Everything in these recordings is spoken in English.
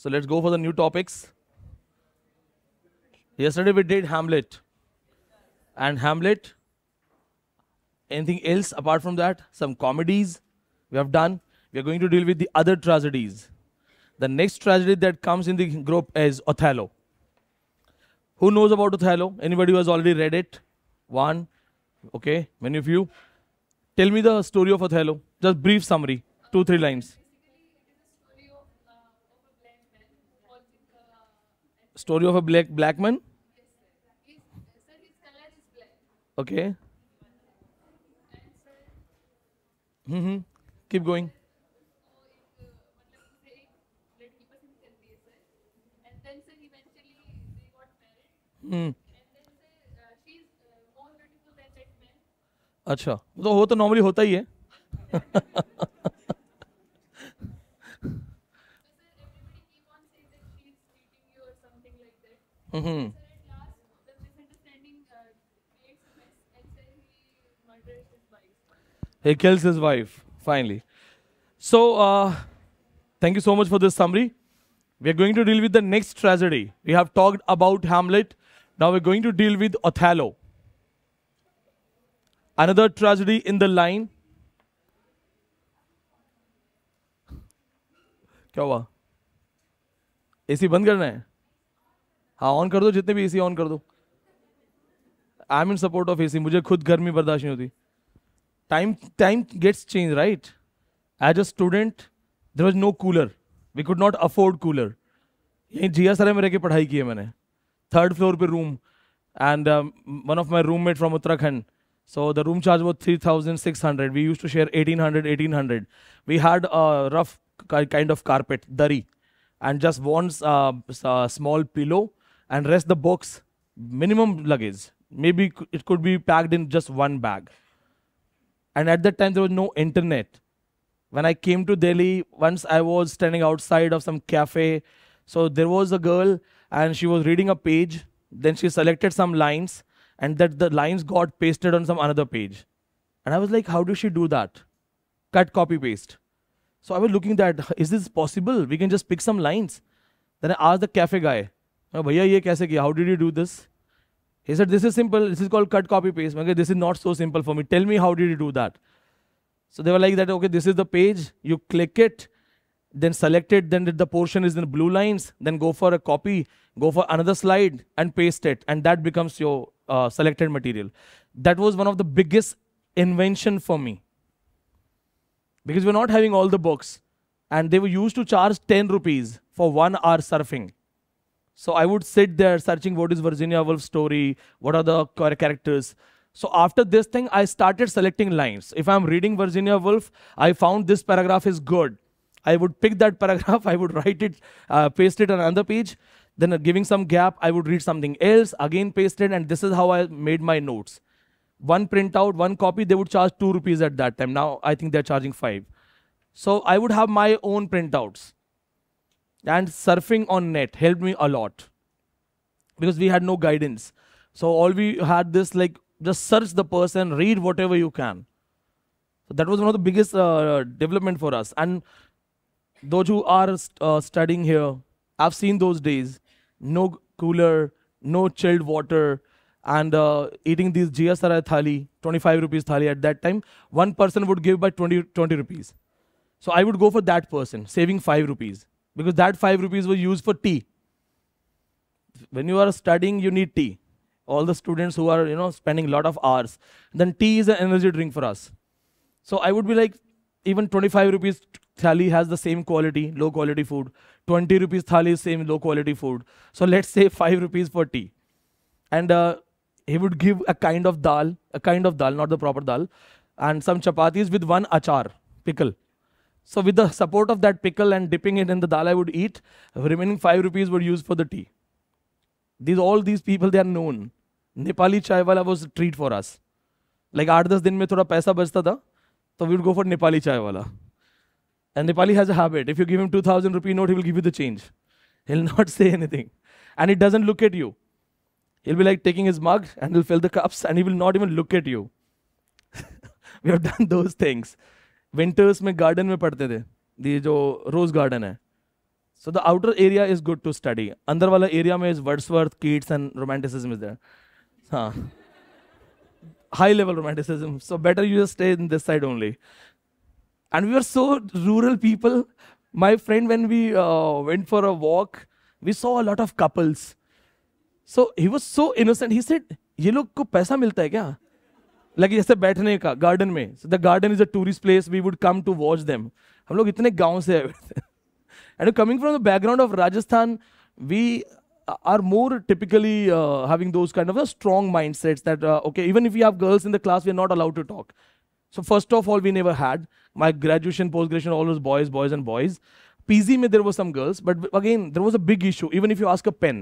So let's go for the new topics. Yesterday we did Hamlet. And Hamlet, anything else apart from that? Some comedies we have done. We are going to deal with the other tragedies. The next tragedy that comes in the group is Othello. Who knows about Othello? Anybody who has already read it? One. Okay, many of you. Tell me the story of Othello. Just brief summary. 2-3 lines. Story of a black man? Yes, sir. His color is black. Okay. Mm-hmm. Keep going. And then, sir, eventually they got married. And then, sir, she is more beautiful than that man. Achha. तो हो तो normally होता ही है. Mm-hmm. He kills his wife, finally. So, thank you so much for this summary. We are going to deal with the next tragedy. We have talked about Hamlet. Now we're going to deal with Othello. Another tragedy in the line. क्या हुआ? AC बंद करना है? हाँ on कर दो जितने भी एसी ऑन कर दो. I am in support of AC. मुझे खुद गर्मी बर्दाश्त नहीं होती. Time gets change right. As a student there was no cooler. We could not afford cooler. यहीं जिया सराय में रह के पढ़ाई की है मैंने. 3rd floor पे room. And one of my roommate from Uttarakhand. So the room charge वो 3600. We use to share 1800. We had rough kind of carpet दरी and just wants small pillow. And rest the books, minimum luggage. Maybe it could be packed in just one bag. And at that time, there was no internet. When I came to Delhi, once I was standing outside of some cafe. So there was a girl and she was reading a page. Then she selected some lines and that the lines got pasted on some another page. And I was like, how does she do that? Cut, copy, paste. So I was looking at, is this possible? We can just pick some lines. Then I asked the cafe guy, भैया ये कैसे किया? How did you do this? He said this is simple. This is called cut, copy, paste. I said this is not so simple for me. Tell me how did you do that? So they were like that. Okay, this is the page. You click it, then select it. Then the portion is in blue lines. Then go for a copy. Go for another slide and paste it, and that becomes your selected material. That was one of the biggest invention for me because we're not having all the books, and they were used to charge 10 rupees for 1 hour surfing. So I would sit there searching what is Virginia Woolf's story, what are the characters. So after this thing, I started selecting lines. If I'm reading Virginia Woolf, I found this paragraph is good. I would pick that paragraph, I would write it, paste it on another page. Then giving some gap, I would read something else, again paste it, and this is how I made my notes. One printout, one copy, they would charge 2 rupees at that time. Now I think they're charging 5. So I would have my own printouts. And surfing on net helped me a lot because we had no guidance. So all we had this like just search the person, read whatever you can. So that was one of the biggest development for us. And those who are studying here, I've seen those days. No cooler, no chilled water, and eating these Jiya Sarai thali, 25 rupees thali at that time. One person would give by 20 rupees. So I would go for that person, saving 5 rupees. Because that 5 rupees was used for tea. When you are studying, you need tea. All the students who are, you know, spending a lot of hours. Then tea is an energy drink for us. So I would be like, even 25 rupees thali has the same quality, low quality food. 20 rupees thali is same low quality food. So let's say 5 rupees for tea. And he would give a kind of dal, not the proper dal. And some chapatis with one achar, pickle. So with the support of that pickle and dipping it in the dal I would eat, remaining 5 rupees were used for the tea. All these people, they are known. Nepali chai wala was a treat for us. Like 8-10 din mein thoda paisa bachta tha, so we would go for Nepali chai wala. And Nepali has a habit, if you give him 2000 rupee note, he will give you the change. He'll not say anything. And he doesn't look at you. He'll be like taking his mug and he'll fill the cups and he will not even look at you. We have done those things. Winters में garden में पढ़ते थे, ये जो rose garden है. So the outer area is good to study. Andar wala area mein is Wordsworth, Keats, and Romanticism is there. Huh. High level Romanticism. So better you just stay in this side only. And we were so rural people. My friend, when we went for a walk, we saw a lot of couples. So he was so innocent. He said, "Ye log ko paisa milta hai kya?" Like जैसे बैठने का garden में. So the garden is a tourist place. We would come to watch them. हम लोग इतने गांव से आए. And coming from the background of Rajasthan, we are more typically having those kind of strong mindsets that, okay, even if we have girls in the class, we are not allowed to talk. So first of all, we never had. My graduation, post-graduation, all was boys, boys and boys. PZ mein there were some girls, but again, there was a big issue, even if you ask a pen.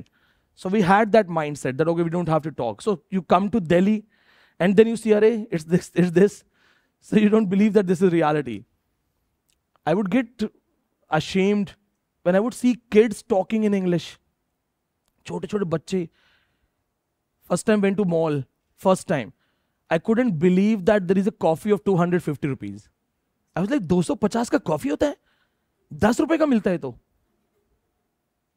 So we had that mindset that, okay, we don't have to talk. So you come to Delhi and then you see, arey, it's this, it's this. So you don't believe that this is reality. I would get ashamed when I would see kids talking in English. Chote chote bacche. First time went to mall, first time. I couldn't believe that there is a coffee of 250 rupees. I was like, 250 ka coffee hota hai? 10 rupees ka milta hai to.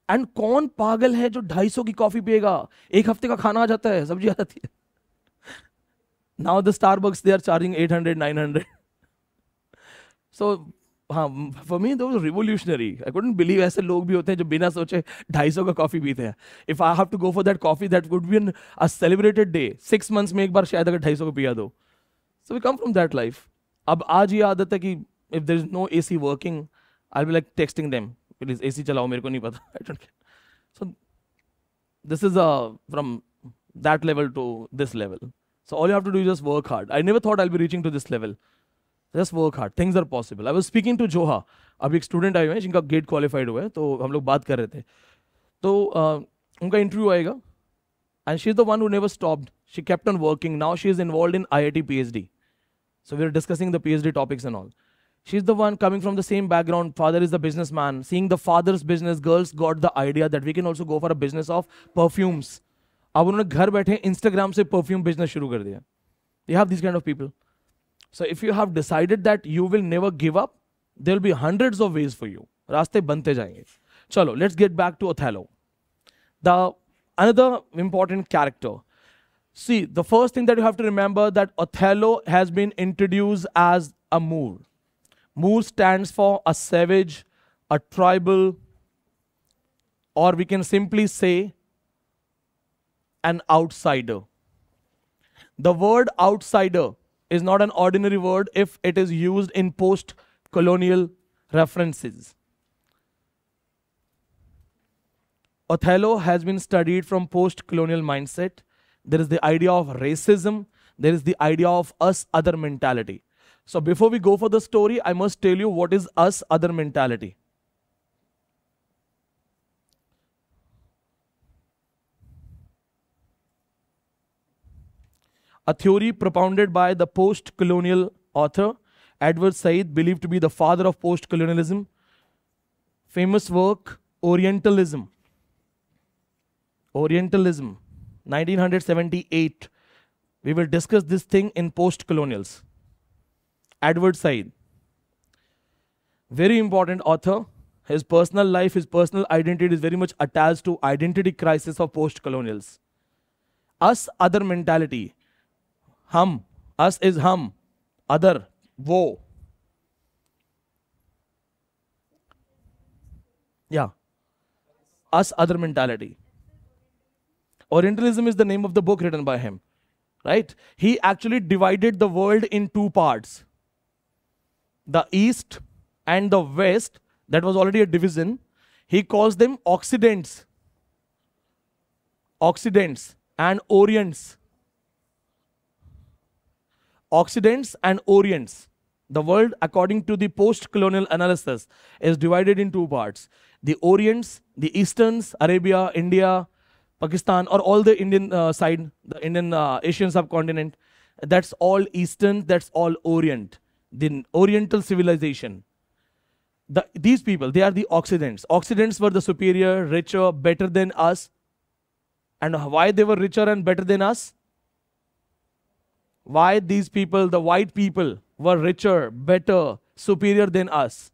And kaun pagal hai jo 250 ki coffee piyega? Ek hafte ka khana aa jata hai, sabji aa jati hai. Now the Starbucks, they are charging 800, 900. So, for me, that was revolutionary. I couldn't believe ऐसे लोग भी होते हैं जो बिना सोचे 250 का coffee पीते हैं. If I have to go for that coffee, that would be a celebrated day. 6 months में एक बार शायद अगर 250 को पिया दो. So we come from that life. अब आज ये आदत है कि if there is no AC working, I'll be like texting them. Please AC चलाओ, मेरे को नहीं पता. I don't care. So this is from that level to this level. So all you have to do is just work hard. I never thought I'll be reaching to this level. Just work hard. Things are possible. I was speaking to Joha. अब एक student आए हुए हैं जिनका gate qualified हुआ है, तो हम लोग बात कर रहे थे. तो उनका interview आएगा. And she's the one who never stopped. She kept on working. Now she is involved in IIT PhD. So we are discussing the PhD topics and all. She's the one coming from the same background. Father is the businessman. Seeing the father's business, girls got the idea that we can also go for a business of perfumes. अब उन्होंने घर बैठे Instagram से perfume business शुरू कर दिया. You have these kind of people. So if you have decided that you will never give up, there will be hundreds of ways for you. रास्ते बनते जाएंगे. चलो, let's get back to Othello. The another important character. See, the first thing that you have to remember that Othello has been introduced as a Moor. Moor stands for a savage, a tribal, or we can simply say an outsider. The word outsider is not an ordinary word if it is used in post-colonial references. Othello has been studied from post-colonial mindset. There is the idea of racism. There is the idea of us-other mentality. So before we go for the story, I must tell you what is us-other mentality. A theory propounded by the post-colonial author Edward Said, believed to be the father of post-colonialism. Famous work, Orientalism. Orientalism, 1978. We will discuss this thing in post-colonials. Edward Said. Very important author. His personal life, his personal identity is very much attached to identity crisis of post-colonials. Us, other mentality. हम, us is हम, other, वो. Yeah. Us, other mentality. Orientalism is the name of the book written by him. Right? He actually divided the world in two parts. The East and the West, that was already a division. He calls them Occidents. Occidents and Orients. Occidents and Orients. The world, according to the post-colonial analysis, is divided in two parts. The Orients, the Easterns, Arabia, India, Pakistan, or all the Indian side, the Indian Asian subcontinent. That's all Eastern, that's all Orient. The Oriental civilization. These people, they are the Occidents. Occidents were the superior, richer, better than us. And why they were richer and better than us? Why these people, the white people, were richer, better, superior than us?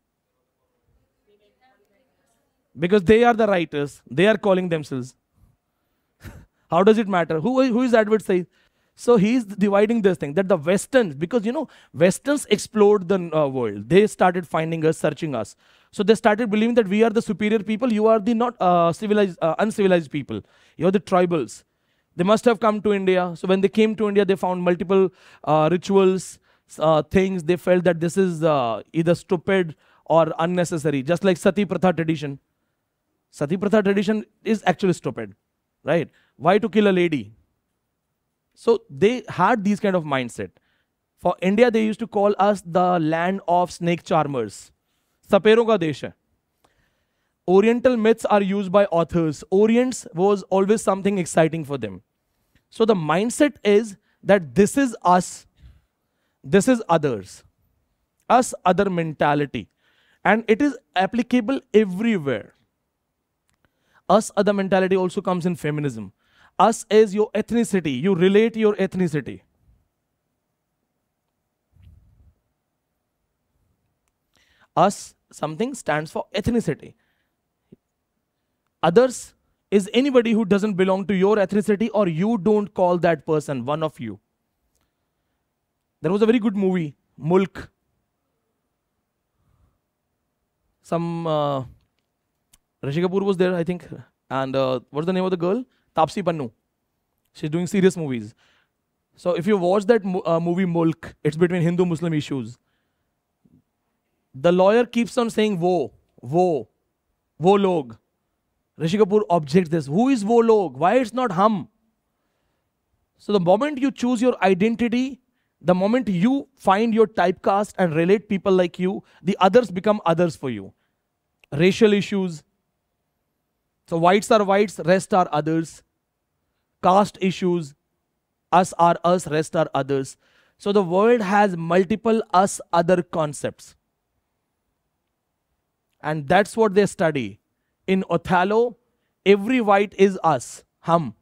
Because they are the writers. They are calling themselves. How does it matter? Who is Edward Said? So he's dividing this thing that the Westerns, because you know, Westerns explored the world. They started finding us, searching us. So they started believing that we are the superior people. You are the not civilized, uncivilized people. You are the tribals. They must have come to India. So when they came to India, they found multiple rituals, things. They felt that this is either stupid or unnecessary. Just like Sati Pratha tradition. Sati Pratha tradition is actually stupid, right? Why to kill a lady? So they had these kind of mindset. For India, they used to call us the land of snake charmers. Saperon ka desh hai. Oriental myths are used by authors. Orient was always something exciting for them. So the mindset is that this is us, this is others. Us, other mentality. And it is applicable everywhere. Us, other mentality also comes in feminism. Us is your ethnicity. You relate your ethnicity. Us, something stands for ethnicity. Others is anybody who doesn't belong to your ethnicity, or you don't call that person one of you. There was a very good movie, Mulk. Some... Rishi Kapoor was there, I think. And what's the name of the girl? Tapsi Pannu. She's doing serious movies. So if you watch that movie Mulk, it's between Hindu-Muslim issues. The lawyer keeps on saying, wo, wo, wo log. Rishi Kapoor objects this. Who is wo log? Why it's not hum? So the moment you choose your identity, the moment you find your typecast and relate people like you, the others become others for you. Racial issues. So whites are whites, rest are others. Caste issues, us are us, rest are others. So the world has multiple us, other concepts. And that's what they study. In Othello, every white is us, hum.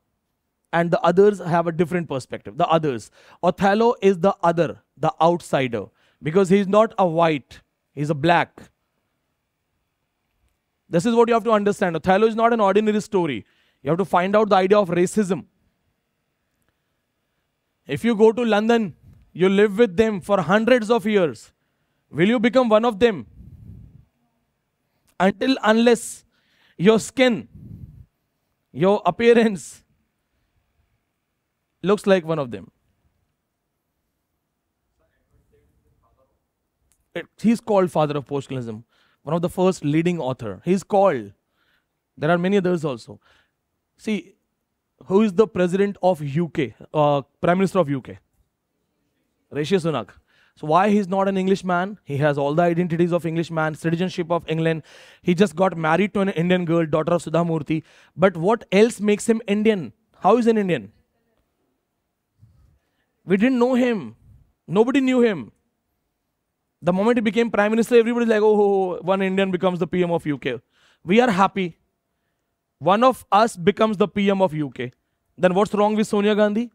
And the others have a different perspective, the others. Othello is the other, the outsider. Because he's not a white, he's a black. This is what you have to understand. Othello is not an ordinary story. You have to find out the idea of racism. If you go to London, you live with them for hundreds of years. Will you become one of them? Until, unless your skin, your appearance looks like one of them. He's called father of postcolonialism. One of the first leading author. He's called. There are many others also. See, who is the president of UK? Prime Minister of UK? Rishi Sunak. So why he's not an Englishman? He has all the identities of Englishman, citizenship of England. He just got married to an Indian girl, daughter of Sudha Murthy. But what else makes him Indian? How is an Indian? We didn't know him. Nobody knew him. The moment he became Prime Minister, everybody's like, oh, one Indian becomes the PM of UK. We are happy. One of us becomes the PM of UK. Then what's wrong with Sonia Gandhi?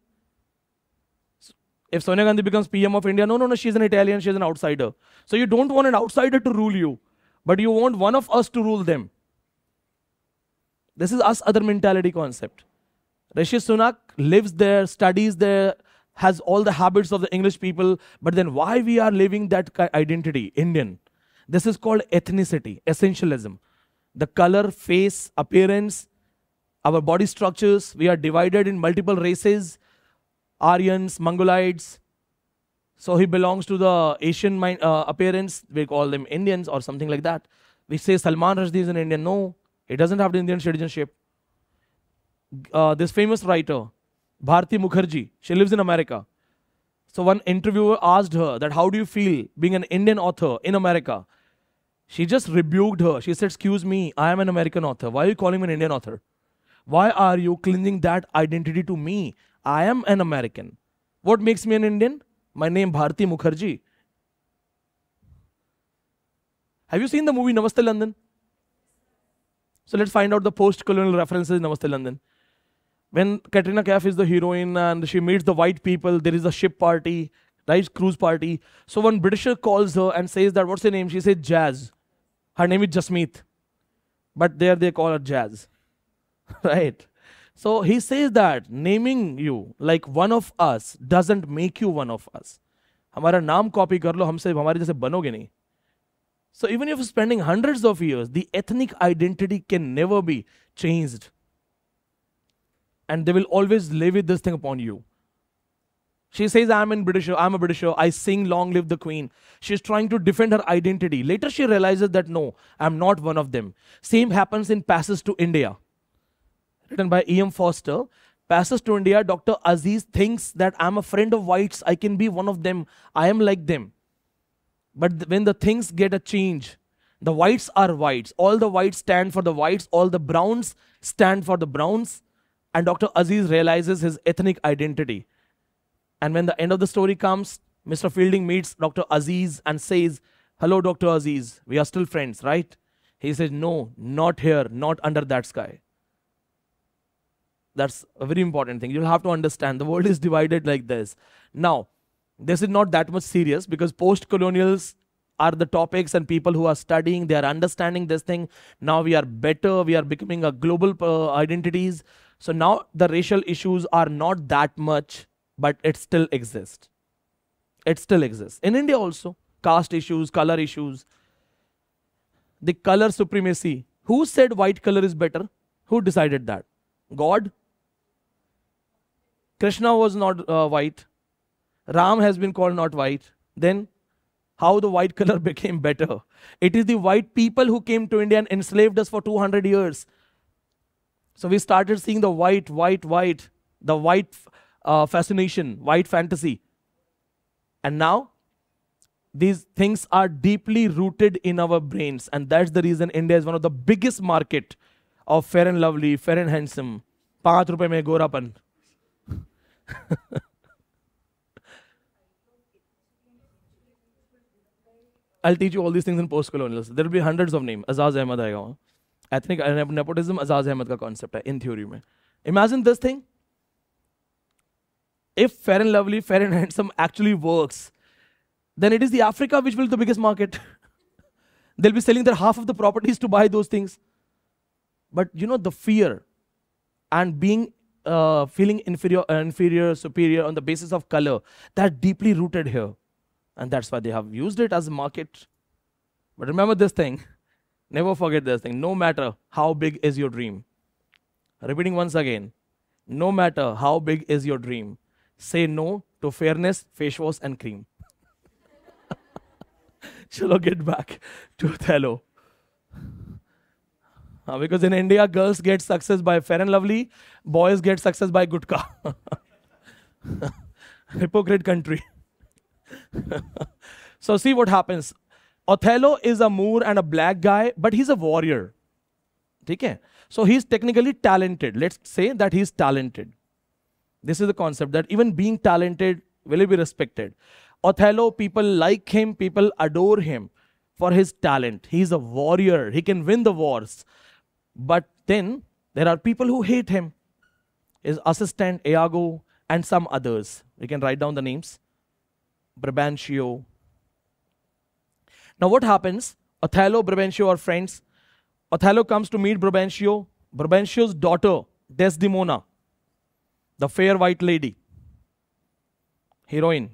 If Sonia Gandhi becomes PM of India, no, she's an Italian, she's an outsider. So you don't want an outsider to rule you, but you want one of us to rule them. This is us, other mentality concept. Rishi Sunak lives there, studies there, has all the habits of the English people, but then why we are living that identity, Indian. This is called ethnicity, essentialism. The color, face, appearance, our body structures, we are divided in multiple races, Aryans, Mongoloids. So he belongs to the Asian appearance, we call them Indians or something like that. We say Salman Rushdie is an Indian. No, he doesn't have the Indian citizenship. This famous writer, Bharati Mukherjee, she lives in America. So one interviewer asked her that how do you feel being an Indian author in America? She just rebuked her. She said, excuse me, I am an American author. Why are you calling me an Indian author? Why are you clinging that identity to me? I am an American. What makes me an Indian? My name Bharati Mukherjee. Have you seen the movie Namaste London? So let's find out the post-colonial references in Namaste London. When Katrina Kaif is the heroine and she meets the white people, there is a ship party, right? Cruise party. So one Britisher calls her and says that, what's her name? She says Jazz. Her name is Jasmeet. but there they call it jazz, right? So he says that naming you like one of us doesn't make you one of us. हमारा नाम copy कर लो, हमसे हमारे जैसे बनोगे नहीं. So even if spending hundreds of years, the ethnic identity can never be changed, and they will always live with this thing upon you. She says, I'm a Britisher, I sing long live the Queen. She's trying to defend her identity. Later she realizes that no, I'm not one of them. Same happens in Passage to India, written by E.M. Foster. Passage to India, Dr. Aziz thinks that I'm a friend of whites, I can be one of them, I am like them. But when the things get a change, the whites are whites. All the whites stand for the whites, all the browns stand for the browns. And Dr. Aziz realizes his ethnic identity. And when the end of the story comes, Mr. Fielding meets Dr. Aziz and says, hello, Dr. Aziz, we are still friends, right? He says, no, not here, not under that sky. That's a very important thing. You'll have to understand the world is divided like this. Now, this is not that much serious because post-colonials are the topics and people who are studying, they are understanding this thing. Now we are better, we are becoming a global identities. So now the racial issues are not that much, but it still exists. It still exists. In India also, caste issues, color issues, the color supremacy. Who said white color is better? Who decided that? God? Krishna was not white. Ram has been called not white. Then how the white color became better? It is the white people who came to India and enslaved us for 200 years. So we started seeing the white, the white fascination, white fantasy. And now these things are deeply rooted in our brains. And that's the reason India is one of the biggest market of fair and lovely, fair and handsome, 5 rupees mein gorapan. I'll teach you all these things in post-colonialism. There will be hundreds of names. Azaz Ahmed aega wahan. Ethnic nepotism, Azaz Ahmed ka concept hai in theory mein. Imagine this thing. If fair and lovely, fair and handsome actually works, then it is the Africa which will be the biggest market. They'll be selling their half of the properties to buy those things. But you know, the fear and being feeling inferior, superior on the basis of color, that's deeply rooted here. And that's why they have used it as a market. But remember this thing. Never forget this thing. No matter how big is your dream. Repeating once again. No matter how big is your dream. Say no to fairness, face wash and cream. Shall I get back to Othello? Because in India, girls get success by fair and lovely. Boys get success by gutka. Hypocrite country. So see what happens. Othello is a Moor and a black guy, but he's a warrior. Okay? So he's technically talented. Let's say that he's talented. This is the concept that even being talented will be respected. Othello, people like him, people adore him for his talent. He's a warrior. He can win the wars. But then there are people who hate him. His assistant, Iago, and some others. We can write down the names. Brabantio. Now what happens? Othello, Brabantio are friends. Othello comes to meet Brabantio. Brabantio's daughter, Desdemona, the fair white lady, heroine.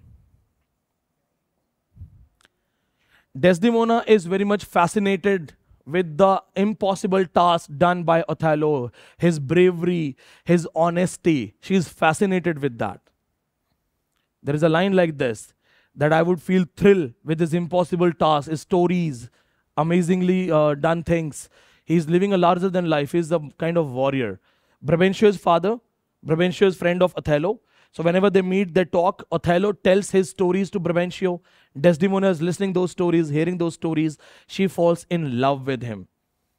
Desdemona is very much fascinated with the impossible task done by Othello, his bravery, his honesty. She is fascinated with that. There is a line like this, that I would feel thrill with his impossible task, his stories, amazingly done things. He's living a larger than life. He's a kind of warrior. Brabantio's father, Brabantio is friend of Othello. So whenever they meet, they talk. Othello tells his stories to Brabantio. Desdemona is listening those stories, hearing those stories. She falls in love with him.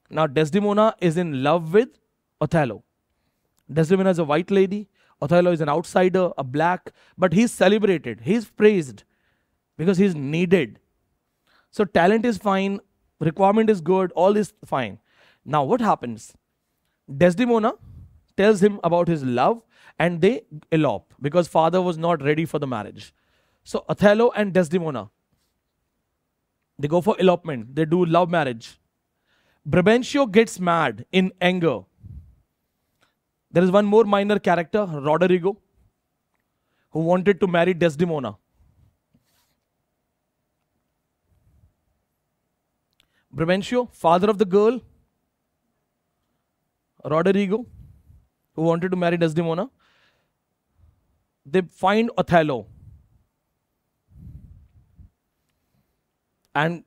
Now Desdemona is in love with Othello. Desdemona is a white lady. Othello is an outsider, a black, but he's celebrated, he's praised because he's needed. So talent is fine, requirement is good, all is fine. Now what happens? Desdemona tells him about his love and they elope because father was not ready for the marriage. So Othello and Desdemona, they go for elopement, they do love marriage. Brabantio gets mad in anger. There is one more minor character, Roderigo, who wanted to marry Desdemona. Brabantio, father of the girl, Roderigo, who wanted to marry Desdemona. They find Othello and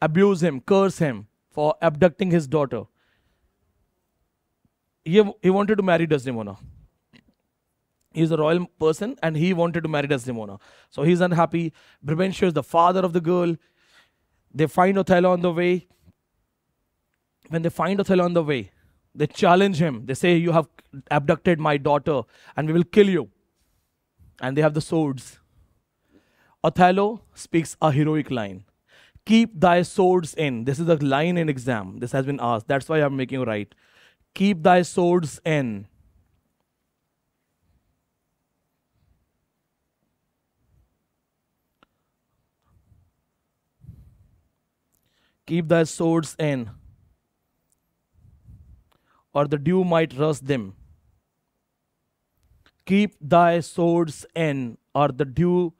abuse him, curse him for abducting his daughter. He wanted to marry Desdemona. He is a royal person and he wanted to marry Desdemona. So he's unhappy. Brabantio is the father of the girl. They find Othello on the way. When they find Othello on the way, they challenge him. They say, you have abducted my daughter and we will kill you. And they have the swords. Othello speaks a heroic line. Keep thy swords in. This is a line in exam. This has been asked. That's why I'm making you write. Keep thy swords in. Keep thy swords in, or the dew might rust them. Keep thy swords in, or the dew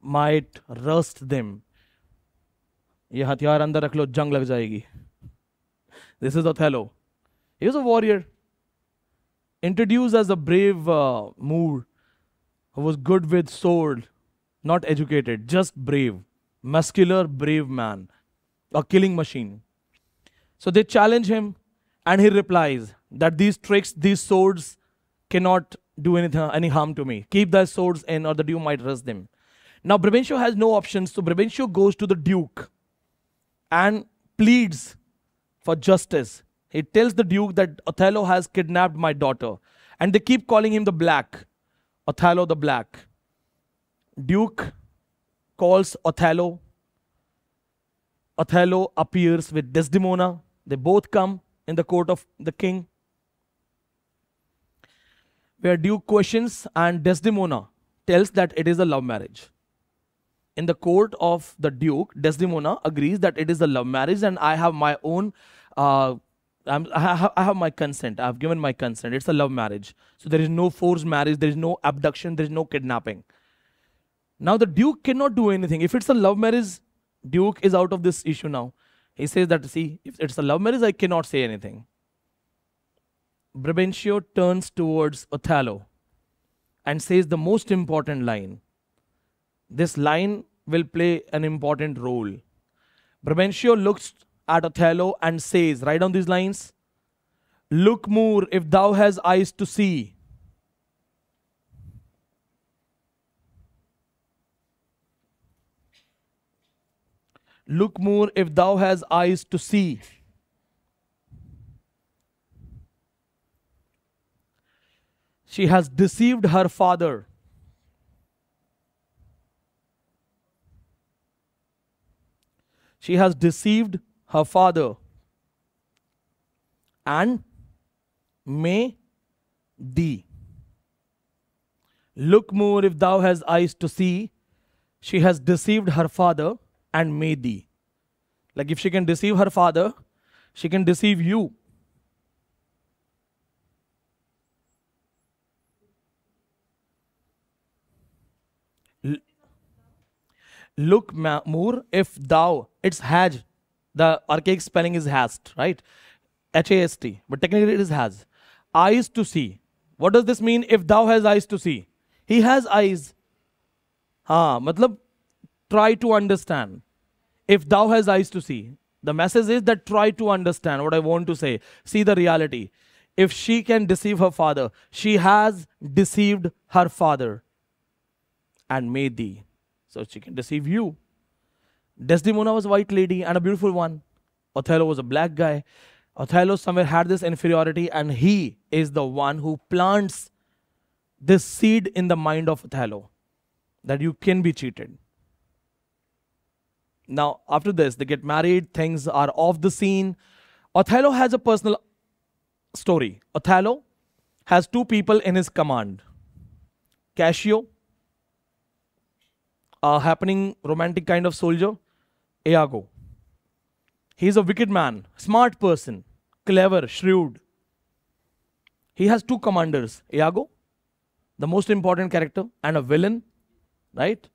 might rust them. Ye hathiyar andar rakh lo, jung lag jayegi. This is Othello. He was a warrior, introduced as a brave Moor who was good with sword, not educated, just brave, muscular, brave man, a killing machine. So they challenge him and he replies that these tricks, these swords cannot do any harm to me. Keep thy swords in or the dew might rust them. Now Brabantio has no options, so Brabantio goes to the Duke and pleads for justice. He tells the Duke that Othello has kidnapped my daughter. And they keep calling him the Black. Othello the Black. Duke calls Othello. Othello appears with Desdemona. They both come in the court of the king, where Duke questions and Desdemona tells that it is a love marriage. In the court of the Duke, Desdemona agrees that it is a love marriage and I have my own... I have my consent. I have given my consent. It's a love marriage. So there is no forced marriage. There is no abduction. There is no kidnapping. Now the Duke cannot do anything. If it's a love marriage, Duke is out of this issue now. He says that, see, if it's a love marriage, I cannot say anything. Brabantio turns towards Othello and says the most important line. This line will play an important role. Brabantio looks at Othello and says, write down these lines, look Moor, if thou hast eyes to see. Look Moor, if thou hast eyes to see. She has deceived her father. She has deceived her father and may thee. Look Moor, if thou hast eyes to see, she has deceived her father and may thee. Like if she can deceive her father, she can deceive you. Look Moor, if thou, it's has. The archaic spelling is hast, right? H-A-S-T. But technically it is has. Eyes to see. What does this mean? If thou has eyes to see. He has eyes. Haan, matlab, try to understand. If thou has eyes to see. The message is that try to understand what I want to say. See the reality. If she can deceive her father, she has deceived her father and may thee. So she can deceive you. Desdemona was a white lady and a beautiful one. Othello was a black guy. Othello somewhere had this inferiority and he is the one who plants this seed in the mind of Othello that you can be cheated. Now after this they get married, things are off the scene. Othello has a personal story. Othello has two people in his command. Cassio, a happening romantic kind of soldier, Iago. He's a wicked man, smart person, clever, shrewd. He has two commanders, Iago, the most important character, and a villain, right?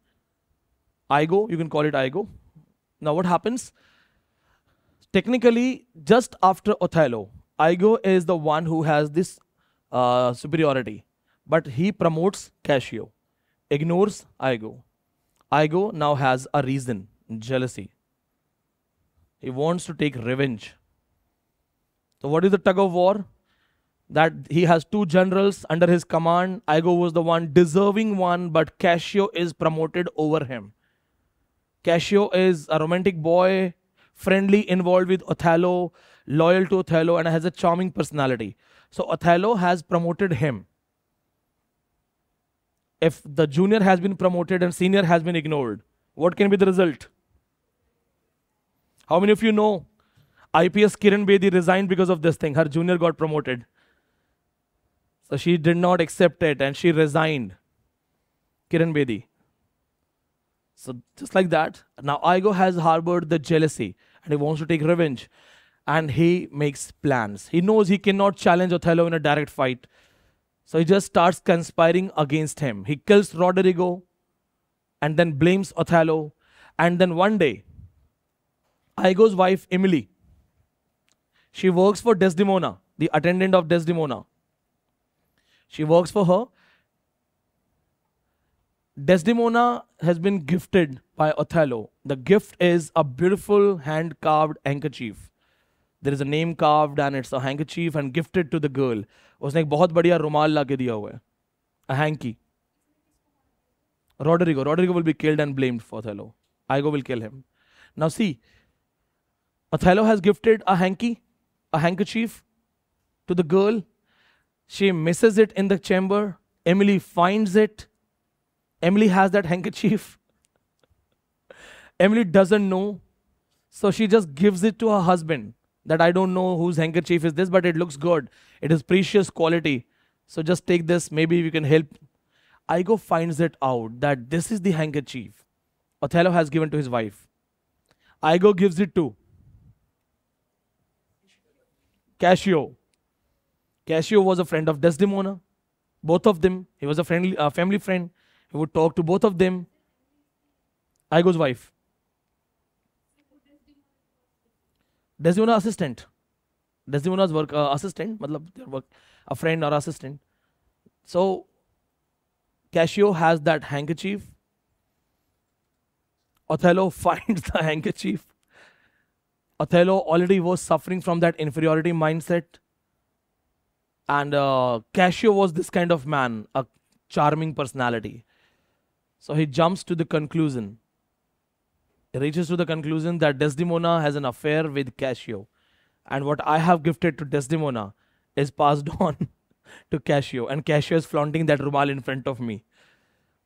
Iago, you can call it Iago. Now what happens? Technically, just after Othello, Iago is the one who has this superiority, but he promotes Cassio, ignores Iago. Iago now has a reason, jealousy. He wants to take revenge. So what is the tug of war? That he has two generals under his command. Iago was the one deserving one, but Cassio is promoted over him. Cassio is a romantic boy, friendly, involved with Othello, loyal to Othello, and has a charming personality. So Othello has promoted him. If the junior has been promoted and senior has been ignored, what can be the result? How many of you know IPS Kiran Bedi resigned because of this thing? Her junior got promoted. So she did not accept it and she resigned. Kiran Bedi. So just like that, now Iago has harbored the jealousy and he wants to take revenge. And he makes plans. He knows he cannot challenge Othello in a direct fight. So he just starts conspiring against him. He kills Roderigo and then blames Othello. And then one day, Iago's wife, Emily, she works for Desdemona, the attendant of Desdemona. She works for her. Desdemona has been gifted by Othello. The gift is a beautiful hand-carved handkerchief. There is a name carved and it's a handkerchief and gifted to the girl. Usne ek bahut badhiya rumal la ke diya hua hai. A hanky. Roderigo. Roderigo will be killed and blamed for Othello. Iago will kill him. Now see, Othello has gifted a hanky, a handkerchief to the girl. She misses it in the chamber. Emily finds it. Emily has that handkerchief. Emily doesn't know. So she just gives it to her husband. That I don't know whose handkerchief is this, but it looks good. It is precious quality. So just take this. Maybe we can help. Iago finds it out that this is the handkerchief Othello has given to his wife. Iago gives it to Cassio. Cassio was a friend of Desdemona. Both of them. He was a friendly, family friend. He would talk to both of them. Iago's wife. Desdemona's assistant. Desdemona's work assistant. Matlab, a friend or assistant. So, Cassio has that handkerchief. Othello finds the handkerchief. Othello already was suffering from that inferiority mindset. And Cassio was this kind of man, a charming personality. So he jumps to the conclusion. He reaches to the conclusion that Desdemona has an affair with Cassio. And what I have gifted to Desdemona is passed on to Cassio. And Cassio is flaunting that rumal in front of me.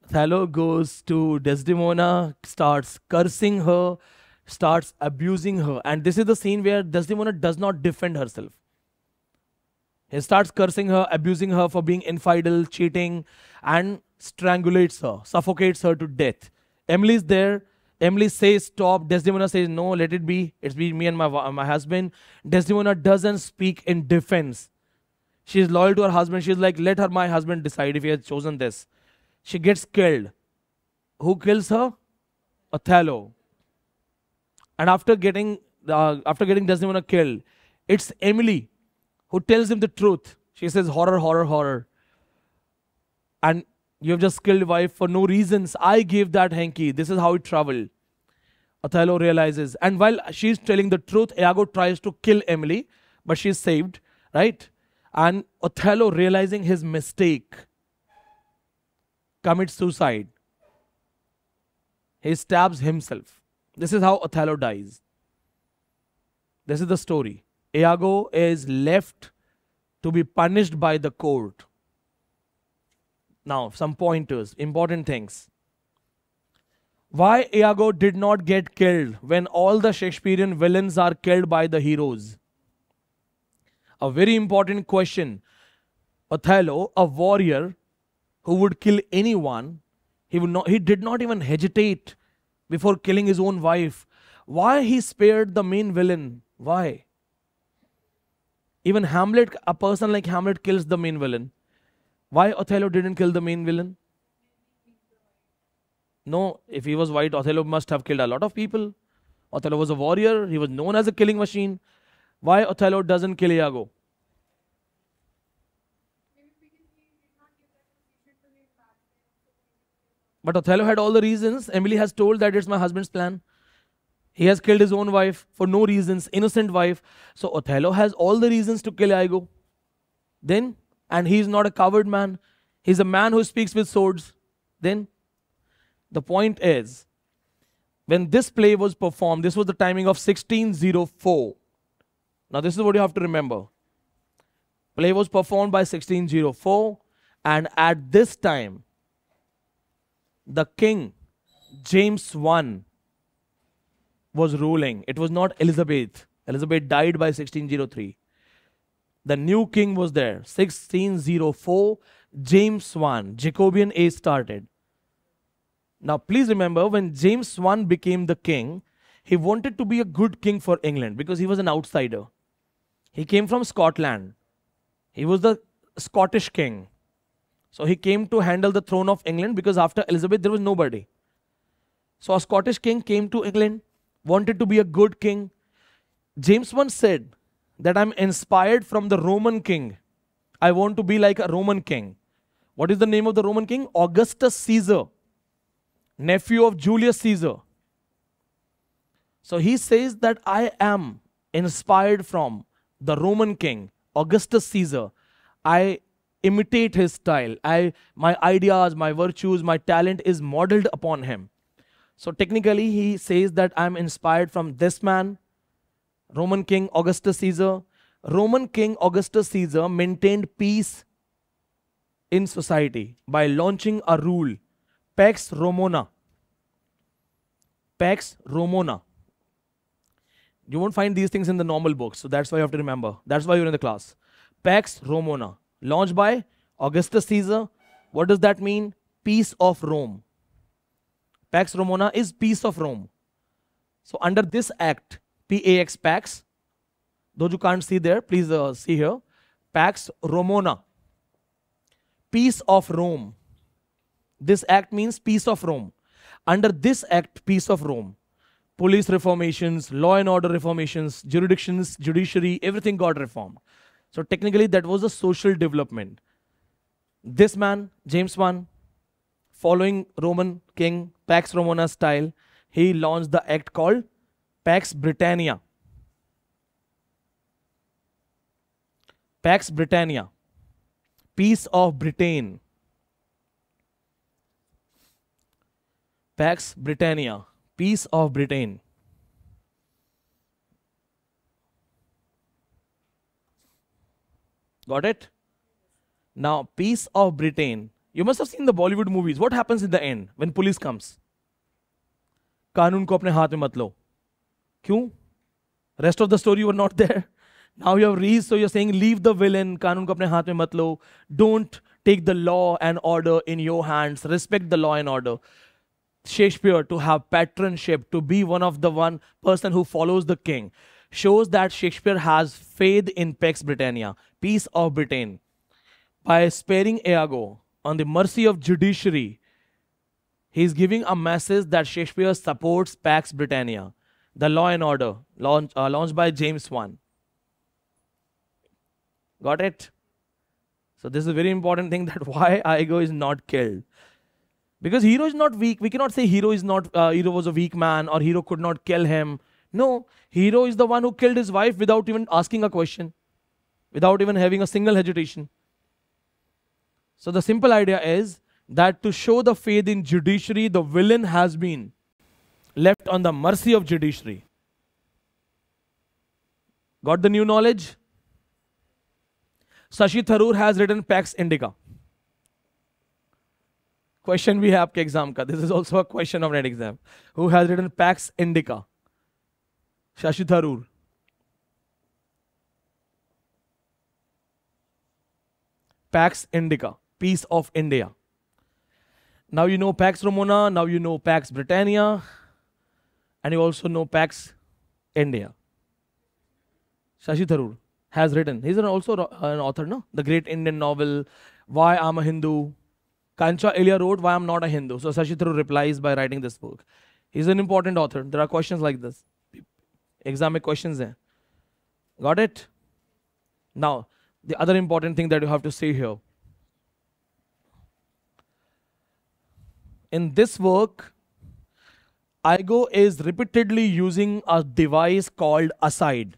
Othello goes to Desdemona, starts cursing her, starts abusing her. And this is the scene where Desdemona does not defend herself. He starts cursing her, abusing her for being infidel, cheating, and strangulates her, suffocates her to death. Emily's there. Emily says, stop. Desdemona says, no, let it be. It's between me and my husband. Desdemona doesn't speak in defense. She's loyal to her husband. She's like, let her, my husband, decide if he has chosen this. She gets killed. Who kills her? Othello. And after getting Desdemona killed, it's Emily who tells him the truth. She says, horror, horror, horror. And you have just killed wife for no reasons. I gave that hanky. This is how it traveled. Othello realizes. And while she's telling the truth, Iago tries to kill Emily, but she's saved, right? And Othello, realizing his mistake, commits suicide. He stabs himself. This is how Othello dies. This is the story. Iago is left to be punished by the court. Now, some pointers, important things. Why Iago did not get killed when all the Shakespearean villains are killed by the heroes? A very important question. Othello, a warrior who would kill anyone, he did not even hesitate before killing his own wife. Why he spared the main villain? Why? Even Hamlet, a person like Hamlet kills the main villain. Why Othello didn't kill the main villain? No, if he was white, Othello must have killed a lot of people. Othello was a warrior. He was known as a killing machine. Why Othello doesn't kill Iago? But Othello had all the reasons. Emily has told that it's my husband's plan. He has killed his own wife for no reasons, innocent wife. So Othello has all the reasons to kill Iago. Then, and he is not a coward man. He's a man who speaks with swords. Then, the point is, when this play was performed, this was the timing of 1604. Now this is what you have to remember. Play was performed by 1604, and at this time, the king, James I, was ruling. It was not Elizabeth. Elizabeth died by 1603. The new king was there. 1604, James I, Jacobean age started. Now please remember, when James I became the king, he wanted to be a good king for England because he was an outsider. He came from Scotland. He was the Scottish king. So he came to handle the throne of England because after Elizabeth there was nobody. So a Scottish king came to England, wanted to be a good king. James I said that I'm inspired from the Roman king. I want to be like a Roman king. What is the name of the Roman king? Augustus Caesar, nephew of Julius Caesar. So he says that I am inspired from the Roman king, Augustus Caesar. I imitate his style. My ideas, my virtues, my talent is modeled upon him. So technically he says that I'm inspired from this man, Roman king Augustus Caesar. Roman king Augustus Caesar maintained peace in society by launching a rule, Pax Romana. Pax Romana. You won't find these things in the normal books, so that's why you have to remember. That's why you're in the class. Pax Romana. Launched by Augustus Caesar. What does that mean? Peace of Rome. Pax Romana is peace of Rome. So under this act, PAX, Pax, those who can't see there, please see here, Pax Romana, peace of Rome. This act means peace of Rome. Under this act, peace of Rome, police reformations, law and order reformations, jurisdictions, judiciary, everything got reformed. So technically that was a social development. This man, James I, following Roman king Pax Romana style, he launched the act called Pax Britannia. Pax Britannia, peace of Britain. Pax Britannia, peace of Britain. Got it? Now, peace of Britain. You must have seen the Bollywood movies. What happens in the end when police comes? Kanun ko apne haath mein mat lo. Kyun? Rest of the story you were not there. Now you have reached, so you're saying leave the villain. Kanun ko apne haath mein mat lo. Don't take the law and order in your hands. Respect the law and order. Shakespeare, to have patronship, to be one person who follows the king, shows that Shakespeare has faith in Pax Britannia, peace of Britain. By sparing Iago on the mercy of judiciary, he is giving a message that Shakespeare supports Pax Britannia, the law and order launched by James I. Got it? So this is a very important thing, that why Iago is not killed. Because hero is not weak. We cannot say hero was a weak man or hero could not kill him. No, hero is the one who killed his wife without even asking a question, without even having a single hesitation. So the simple idea is that to show the faith in judiciary, the villain has been left on the mercy of judiciary. Got the new knowledge? Shashi Tharoor has written Pax Indica. Question we have ke exam ka. This is also a question of an exam. Who has written Pax Indica? Shashi Tharoor. Pax Indica, peace of India. Now you know Pax Romana, now you know Pax Britannia. and you also know Pax India. Shashi Tharoor has written. He's also an author, no? The great Indian novel, Why I'm a Hindu. Kancha Elia wrote, Why I'm Not a Hindu. So Shashi Tharoor replies by writing this book. He's an important author. There are questions like this. Exam questions there. Got it? Now, the other important thing that you have to see here. In this work, Iago is repeatedly using a device called aside.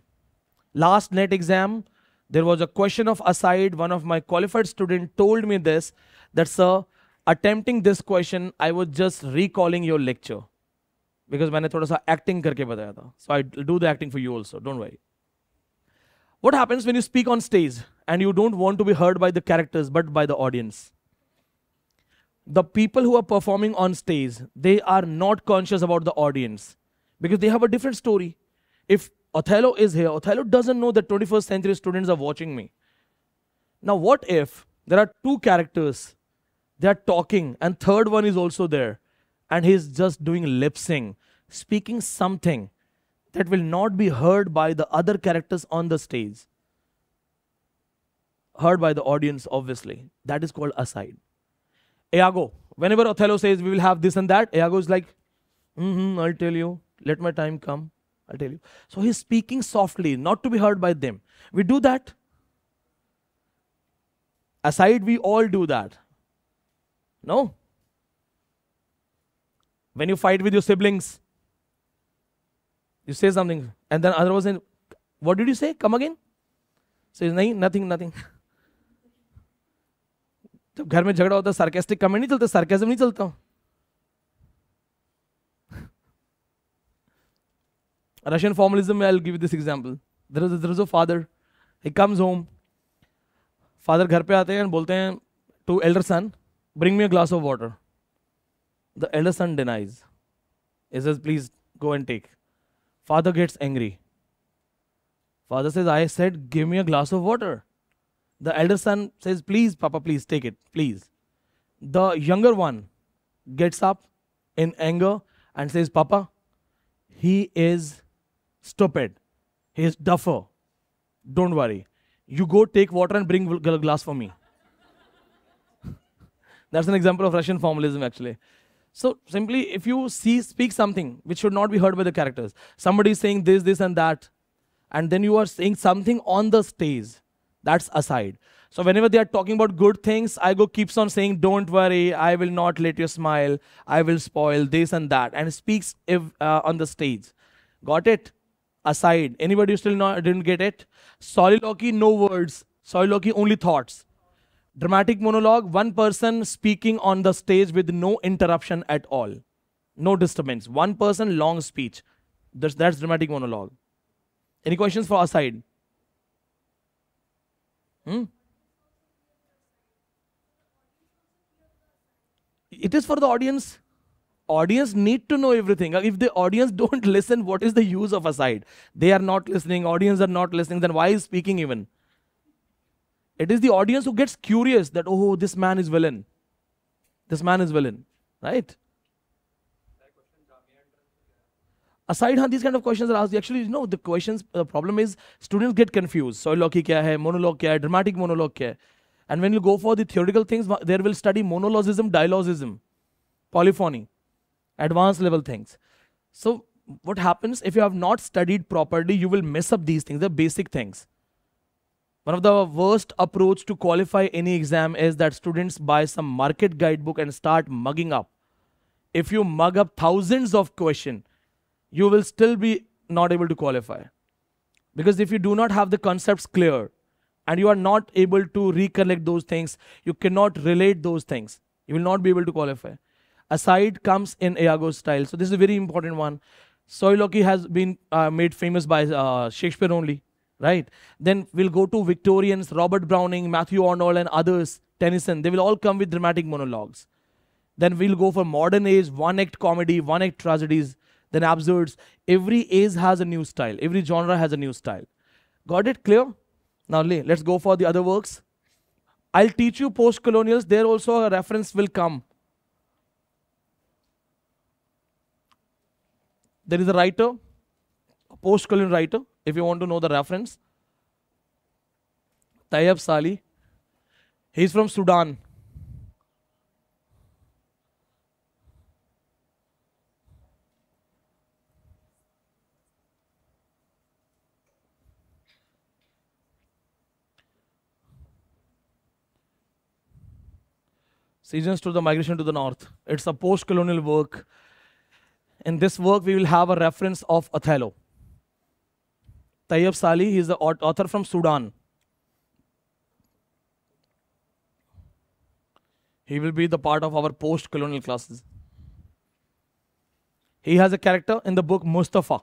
Last NET exam, there was a question of aside. One of my qualified students told me this, that sir, attempting this question, I was just recalling your lecture. Because I was acting. So I do the acting for you also, don't worry. What happens when you speak on stage and you don't want to be heard by the characters but by the audience? The people who are performing on stage, they are not conscious about the audience because they have a different story. If Othello is here, Othello doesn't know that 21st century students are watching me. Now what if there are two characters, they are talking and third one is also there and he's just doing lip sync, speaking something that will not be heard by the other characters on the stage. Heard by the audience, obviously. That is called aside. Iago, whenever Othello says we will have this and that, Iago is like, I'll tell you, let my time come, I'll tell you. So he's speaking softly, not to be heard by them. We do that. Aside, we all do that. No? When you fight with your siblings, you say something, and then other person, what did you say? Come again? Says, nothing, nothing. जब घर में झगड़ा होता है sarcastic comment नहीं चलता, sarcasm नहीं चलता. Russian formalism, I'll give you this example. There is a father. He comes home. Father घर पे आते हैं and बोलते हैं to elder son, bring me a glass of water. The elder son denies. He says, please go and take. Father gets angry. Father says, I said, give me a glass of water. The elder son says, please, Papa, please take it, please. The younger one gets up in anger and says, Papa, he is stupid. He is duffer. Don't worry. You go take water and bring a glass for me. That's an example of Russian formalism, actually. So simply, if you speak something which should not be heard by the characters, somebody is saying this, this and that, and then you are saying something on the stage. That's aside. So whenever they are talking about good things, Iago keeps on saying, don't worry, I will not let you smile, I will spoil this and that, and speaks on the stage. Got it? Aside. Anybody still didn't get it? Soliloquy, no words. Soliloquy, only thoughts. Dramatic monologue, one person speaking on the stage with no interruption at all. No disturbance. One person, long speech. That's dramatic monologue. Any questions for aside? It is for the audience. Audience need to know everything. If the audience don't listen, what is the use of aside? They are not listening, audience are not listening, then why is speaking even? It is the audience who gets curious that, oh, this man is villain. This man is villain, right? Aside, these kind of questions are asked. Actually, you know, the questions, the problem is students get confused. Soliloquy kya hai, monologue kya hai, dramatic monologue kya hai. And when you go for the theoretical things, there will study monologism, dialogism, polyphony, advanced level things. So what happens if you have not studied properly, you will mess up these things, the basic things. One of the worst approach to qualify any exam is that students buy some market guidebook and start mugging up. If you mug up thousands of questions, you will still be not able to qualify. Because if you do not have the concepts clear and you are not able to recollect those things, you cannot relate those things, you will not be able to qualify. Aside comes in Iago's style. So this is a very important one. Soliloquy has been made famous by Shakespeare only, right? Then we'll go to Victorians, Robert Browning, Matthew Arnold and others, Tennyson. They will all come with dramatic monologues. Then we'll go for modern age, one-act comedy, one-act tragedies. Then absurds. Every age has a new style. Every genre has a new style. Got it clear? Now let's go for the other works. I'll teach you post-colonials. There also a reference will come. There is a writer, a post-colonial writer, if you want to know the reference, Tayyab Salih. He is from Sudan. Seasons to the Migration to the North. It's a post-colonial work. In this work, we will have a reference of Othello. Tayyab Salih, he is the author from Sudan. He will be the part of our post-colonial classes. He has a character in the book Mustafa.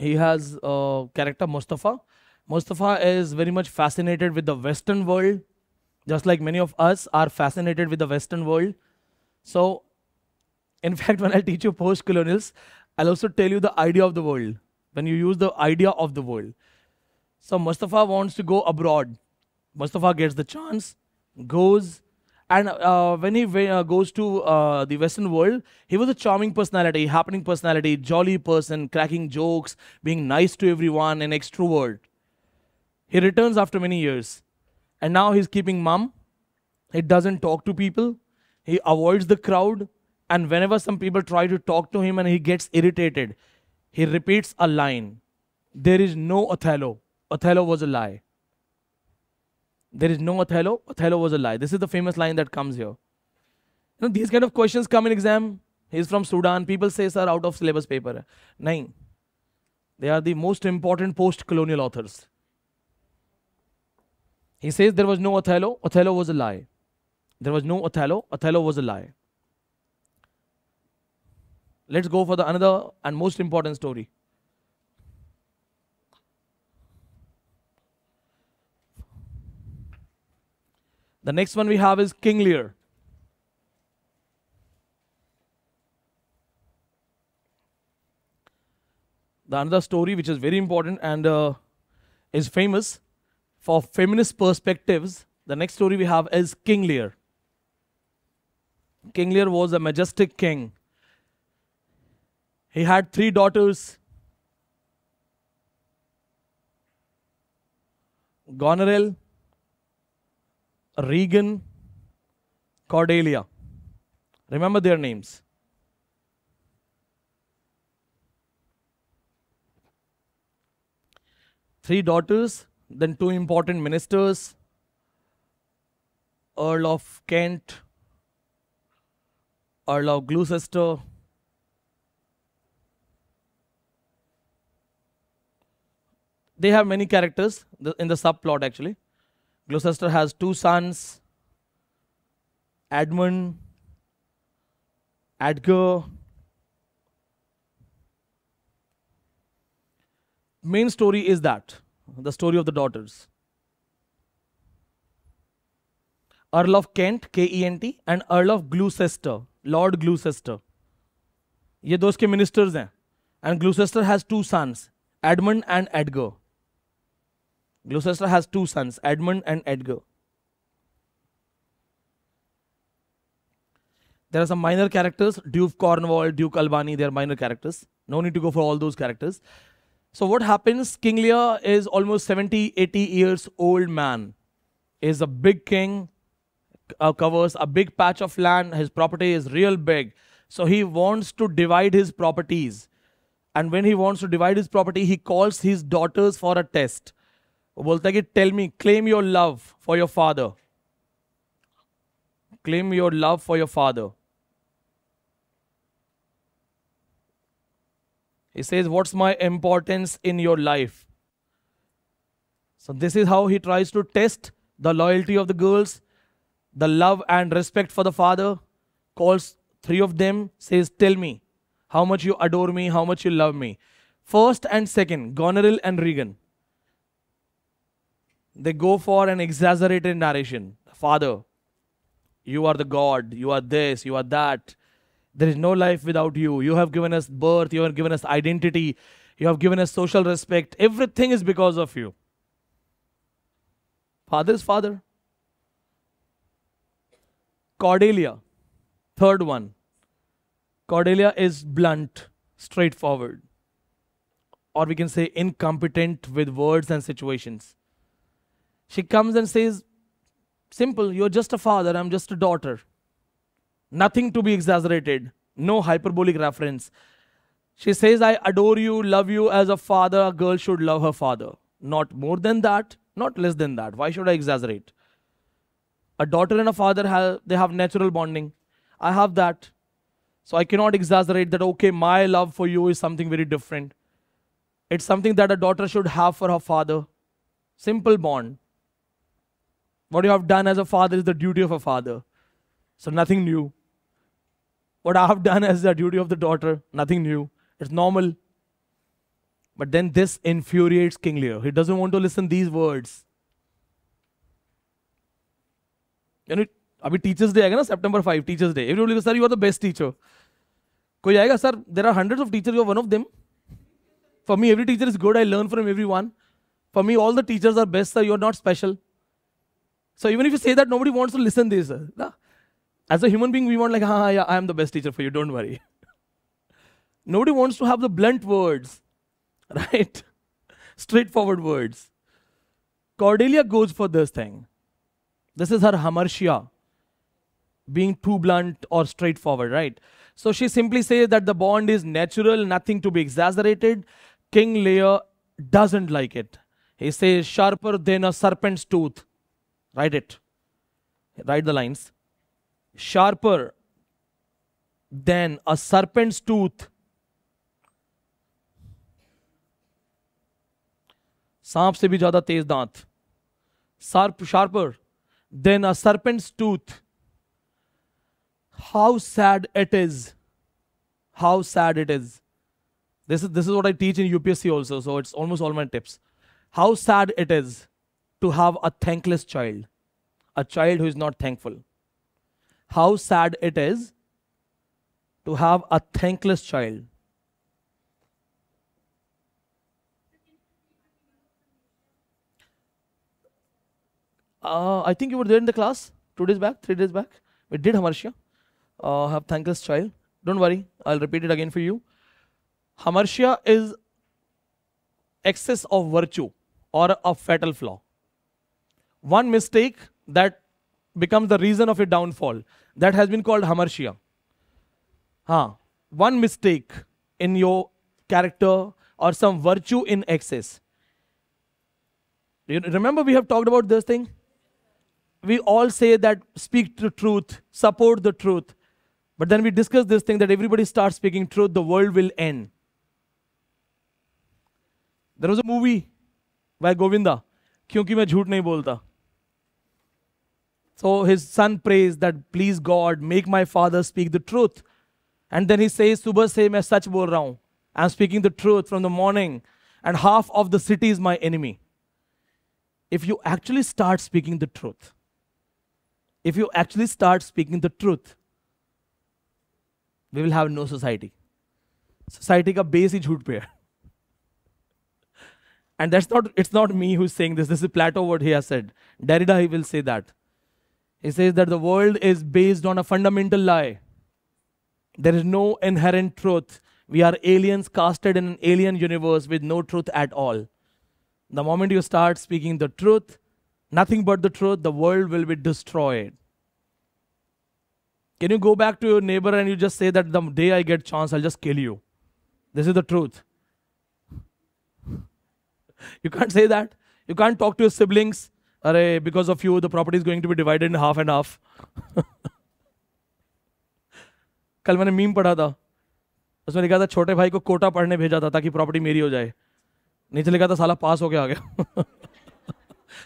He has a character, Mustafa. Mustafa is very much fascinated with the Western world, just like many of us are fascinated with the Western world. So, in fact, when I teach you post-colonials, I'll also tell you the idea of the world, when you use the idea of the world. So, Mustafa wants to go abroad. Mustafa gets the chance, goes, and when he goes to the Western world, he was a charming personality, happening personality, jolly person, cracking jokes, being nice to everyone, an extrovert. He returns after many years. And now he's keeping mum. He doesn't talk to people. He avoids the crowd. And whenever some people try to talk to him and he gets irritated, he repeats a line. There is no Othello. Othello was a lie. There is no Othello. Othello was a lie. This is the famous line that comes here. You know, these kind of questions come in exam. He's from Sudan. People say, sir, out of syllabus paper. Nahin. They are the most important post-colonial authors. He says there was no Othello. Othello was a lie. There was no Othello. Othello was a lie. Let's go for the another and most important story. The next one we have is King Lear. The another story which is very important and is famous for feminist perspectives. The next story we have is King Lear. King Lear was a majestic king. He had 3 daughters. Goneril, Regan, Cordelia. Remember their names. Three daughters, then 2 important ministers, Earl of Kent, Earl of Gloucester, they have many characters in the subplot actually. Gloucester has 2 sons, Edmund, Edgar. Main story is that, the story of the daughters. Earl of Kent, Kent, and Earl of Gloucester, Lord Gloucester. Ye doske ministers hain. And Gloucester has 2 sons, Edmund and Edgar. Gloucester has 2 sons, Edmund and Edgar. There are some minor characters, Duke of Cornwall, Duke Albany, they are minor characters. No need to go for all those characters. So what happens, King Lear is almost 70, 80 years old man. He is a big king, covers a big patch of land, his property is real big. So he wants to divide his properties. And when he wants to divide his property, he calls his daughters for a test. Tell me, claim your love for your father. Claim your love for your father. He says, what's my importance in your life? So this is how he tries to test the loyalty of the girls, the love and respect for the father. Calls 3 of them, says, tell me how much you adore me, how much you love me. First and second, Goneril and Regan. They go for an exaggerated narration. Father, you are the God, you are this, you are that. There is no life without you. You have given us birth, you have given us identity. You have given us social respect. Everything is because of you. Father's father. Cordelia, third one. Cordelia is blunt, straightforward. Or we can say incompetent with words and situations. She comes and says, simple, you're just a father, I'm just a daughter. Nothing to be exaggerated. No hyperbolic reference. She says, I adore you, love you as a father. A girl should love her father. Not more than that, not less than that. Why should I exaggerate? A daughter and a father, they have natural bonding. I have that. So I cannot exaggerate that, okay, my love for you is something very different. It's something that a daughter should have for her father. Simple bond. What you have done as a father is the duty of a father. So nothing new. What I have done as the duty of the daughter, nothing new. It's normal. But then this infuriates King Lear. He doesn't want to listen to these words. You know, abhi Teachers Day, na, September 5, Teachers Day. Everybody will say, sir, you are the best teacher. Koi aega, sir, there are hundreds of teachers, you are one of them. For me, every teacher is good. I learn from everyone. For me, all the teachers are best, sir. You are not special. So even if you say that, nobody wants to listen to this. Sir. Nah. As a human being, we want like, ah, yeah, I am the best teacher for you, don't worry. Nobody wants to have the blunt words, right? Straightforward words. Cordelia goes for this thing. This is her hamartia, being too blunt or straightforward, right? So she simply says that the bond is natural, nothing to be exaggerated. King Lear doesn't like it. He says, sharper than a serpent's tooth. Write it. Write the lines. Sharper than a serpent's tooth. Saap se bhi jada tez daant. Sharper than a serpent's tooth. How sad it is. How sad it is. This is what I teach in UPSC also, so it's almost all my tips. How sad it is to have a thankless child. A child who is not thankful. How sad it is to have a thankless child. I think you were there in the class 2 days back, 3 days back. We did hamartia. Have thankless child. Don't worry, I'll repeat it again for you. Hamartia is excess of virtue or a fatal flaw. One mistake that becomes the reason of a downfall. That has been called hamartia. One mistake in your character or some virtue in excess. You remember we have talked about this thing? We all say that speak the truth, support the truth. But then we discuss this thing that everybody starts speaking truth, the world will end. There was a movie by Govinda, Kyunki Main Jhoot Nahi Bolta. So his son prays that, please God, make my father speak the truth. And then he says, Subah se main sach bol raha hoon. I'm speaking the truth from the morning. And half of the city is my enemy. If you actually start speaking the truth, if you actually start speaking the truth, we will have no society. Society ka base hi jhoot pe hai. And that's not, it's not me who's saying this. This is Plato what he has said. Derrida, he will say that. He says that the world is based on a fundamental lie. There is no inherent truth. We are aliens casted in an alien universe with no truth at all. The moment you start speaking the truth, nothing but the truth, the world will be destroyed. Can you go back to your neighbor and you just say that the day I get chance, I'll just kill you. This is the truth. You can't say that. You can't talk to your siblings. Arey, because of you, the property is going to be divided in half and half. Kal maine meme padha tha. Usme likha tha chote bhai ko kota padhne bheja tha taki property meri ho jaye. Niche likha tha sala pass ho ke aa gaya.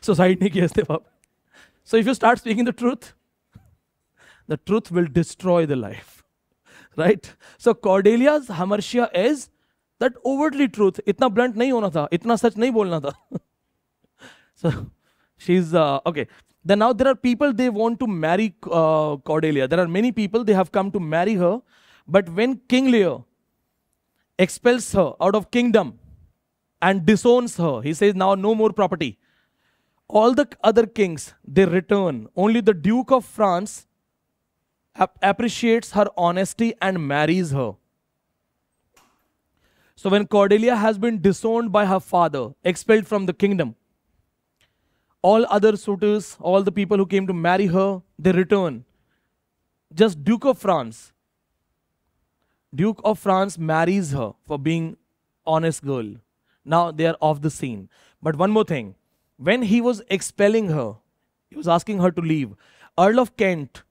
Suicide nahi kiya iste baap. So if you start speaking the truth will destroy the life. Right? So Cordelia's hamartia is that overtly truth. Itna blunt nahi hona tha. Itna sach nahi bolna tha. So she's, okay. Then now there are people, they want to marry Cordelia. There are many people, they have come to marry her. But when King Lear expels her out of kingdom, and disowns her. He says, now no more property. All the other kings, they return. Only the Duke of France appreciates her honesty and marries her. So when Cordelia has been disowned by her father, expelled from the kingdom, all other suitors, all the people who came to marry her, they return. Just Duke of France marries her for being honest girl. Now they are off the scene. But one more thing. When he was expelling her, he was asking her to leave. Earl of Kent,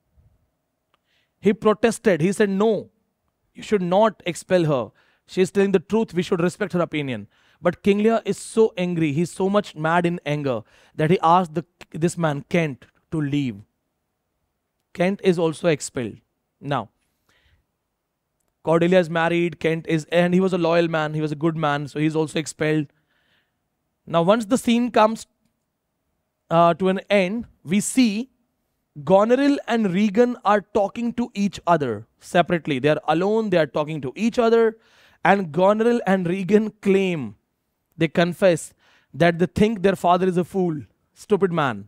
he protested. He said, no, you should not expel her. She is telling the truth. We should respect her opinion. But King Lear is so angry. He's so much mad in anger that he asked this man, Kent, to leave. Kent is also expelled. Now, Cordelia is married. Kent is, and he was a loyal man. He was a good man. So he's also expelled. Now, once the scene comes to an end, we see Goneril and Regan are talking to each other separately. They are alone. They are talking to each other. And Goneril and Regan claim, they confess that they think their father is a fool, stupid man.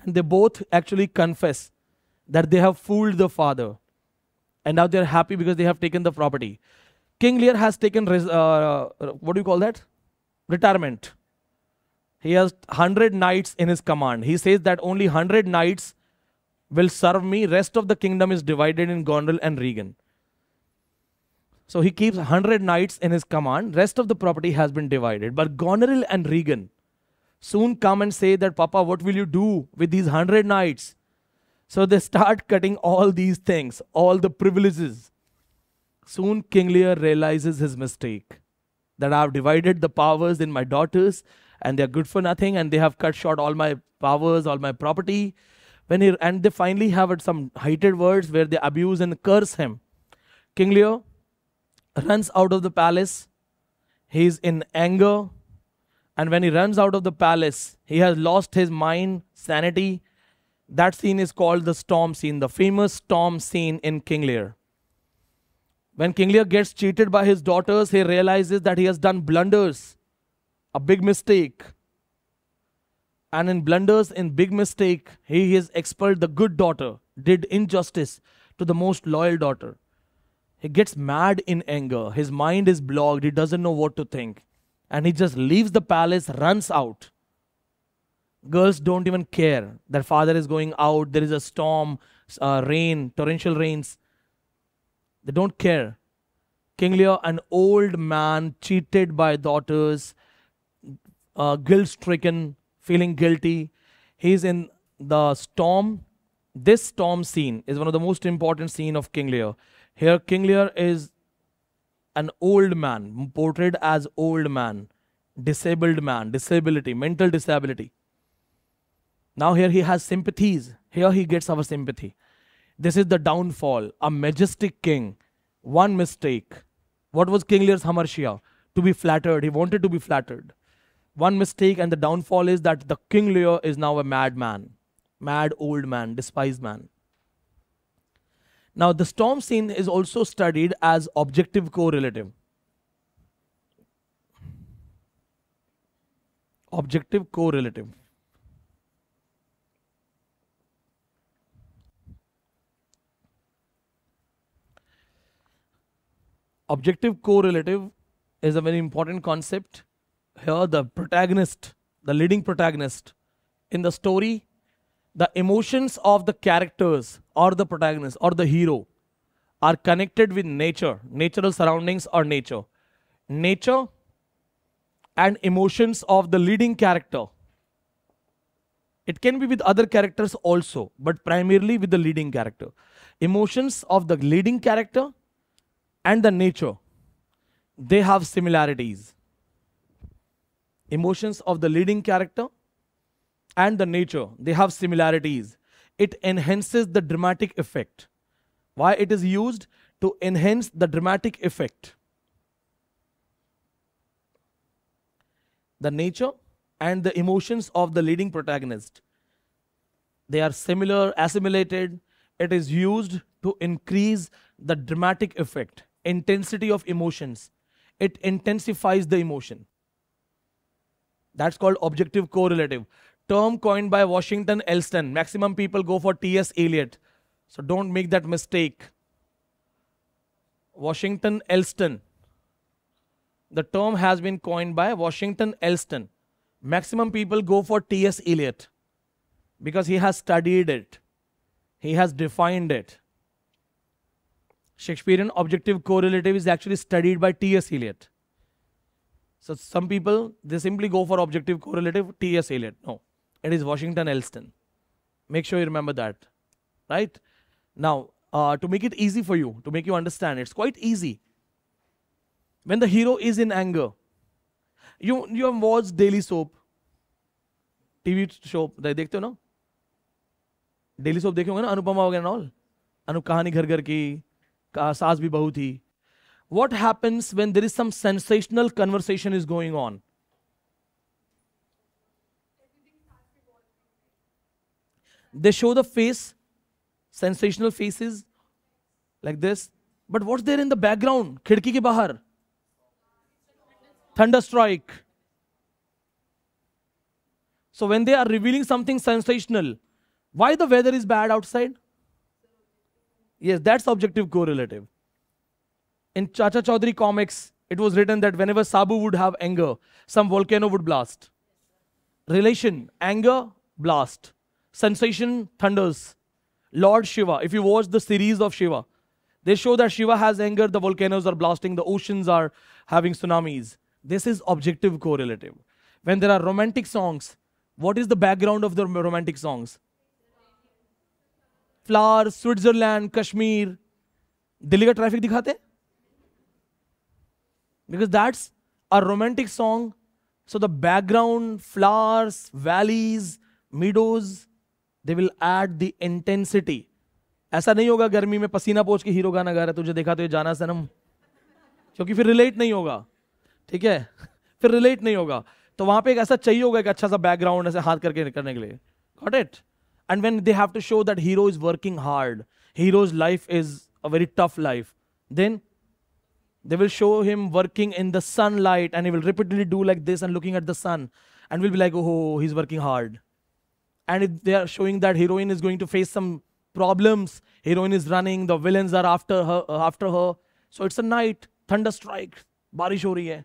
And they both actually confess that they have fooled the father. And now they are happy because they have taken the property. King Lear has taken, what do you call that? Retirement. He has 100 knights in his command. He says that only 100 knights will serve me. Rest of the kingdom is divided in Goneril and Regan. So he keeps 100 knights in his command. Rest of the property has been divided. But Goneril and Regan soon come and say that, Papa, what will you do with these 100 knights? So they start cutting all these things, all the privileges. Soon King Lear realizes his mistake, that I have divided the powers in my daughters and they are good for nothing and they have cut short all my powers, all my property. And they finally have some hated words where they abuse and curse him. King Lear runs out of the palace. He is in anger. And when he runs out of the palace, he has lost his mind, sanity. That scene is called the storm scene, the famous storm scene in King Lear. When King Lear gets cheated by his daughters, he realizes that he has done blunders, a big mistake. And in blunders, in big mistake, he has expelled the good daughter, did injustice to the most loyal daughter. He gets mad in anger. His mind is blocked. He doesn't know what to think. And he just leaves the palace, runs out. Girls don't even care. Their father is going out. There is a storm, rain, torrential rains. They don't care. King Lear, an old man, cheated by daughters, guilt-stricken, feeling guilty. He's in the storm. This storm scene is one of the most important scenes of King Lear. Here, King Lear is an old man, portrayed as old man, disability, mental disability. Now here he has sympathies. Here he gets our sympathy. This is the downfall, a majestic king. One mistake. What was King Lear's hamartia? To be flattered. He wanted to be flattered. One mistake and the downfall is that the King Lear is now a madman, mad old man, despised man. Now, the storm scene is also studied as objective correlative. Objective correlative. Objective correlative is a very important concept. Here, the protagonist, the leading protagonist in the story, the emotions of the characters or the protagonist or the hero are connected with nature, natural surroundings or nature. Nature and emotions of the leading character. It can be with other characters also, but primarily with the leading character. Emotions of the leading character and the nature, they have similarities. Emotions of the leading character and the nature, they have similarities. It enhances the dramatic effect. Why it is used? To enhance the dramatic effect. The nature and the emotions of the leading protagonist, they are similar, assimilated. It is used to increase the dramatic effect, intensity of emotions, it intensifies the emotion. That's called objective correlative. Term coined by Washington Elston. Maximum people go for T.S. Eliot. So don't make that mistake. Washington Elston. The term has been coined by Washington Elston. Maximum people go for T.S. Eliot because he has studied it. He has defined it. Shakespearean objective correlative is actually studied by T.S. Eliot. So some people, they simply go for objective correlative T.S. Eliot. No, it is Washington Elston. Make sure you remember that. Right? Now, to make it easy for you, to make you understand, it's quite easy. When the hero is in anger, you have watched Daily Soap, TV show. Dekhte ho na? Daily Soap dekhe honge na, Anupama and all. Anup kahani ghar ghar ki, saas bhi bahu thi. What happens when there is some sensational conversation is going on? They show the face, sensational faces like this. But what's there in the background? Khidki ke bahar. Thunderstrike. So when they are revealing something sensational, why the weather is bad outside? Yes, that's objective correlative. In Chacha Chaudhary comics, it was written that whenever Sabu would have anger, some volcano would blast. Relation, anger, blast. Sensation, thunders. Lord Shiva, if you watch the series of Shiva, they show that Shiva has anger, the volcanoes are blasting, the oceans are having tsunamis. This is objective correlative. When there are romantic songs, what is the background of the romantic songs? Flowers, Switzerland, Kashmir. Delhi ka traffic dikhate? Because that's a romantic song. So the background, flowers, valleys, meadows, they will add the intensity. ऐसा नहीं होगा गर्मी में पसीना पोंछ के hero गाना गा रहा है तुझे देखा तो ये जाना सनम क्योंकि फिर रिलेट नहीं होगा ठीक है फिर रिलेट नहीं होगा तो वहाँ पे एक ऐसा चाहिए होगा एक अच्छा सा बैकग्राउंड ऐसे हाथ करके करने के लिए got it and when they have to show that hero is working hard hero's life is a very tough life then they will show him working in the sunlight and he will repeatedly do like this and looking at the sun and will be like, oh, he's working hard. And if they are showing that heroine is going to face some problems, heroine is running, the villains are after her. So it's a night, thunderstrike, barish ho rahi hai,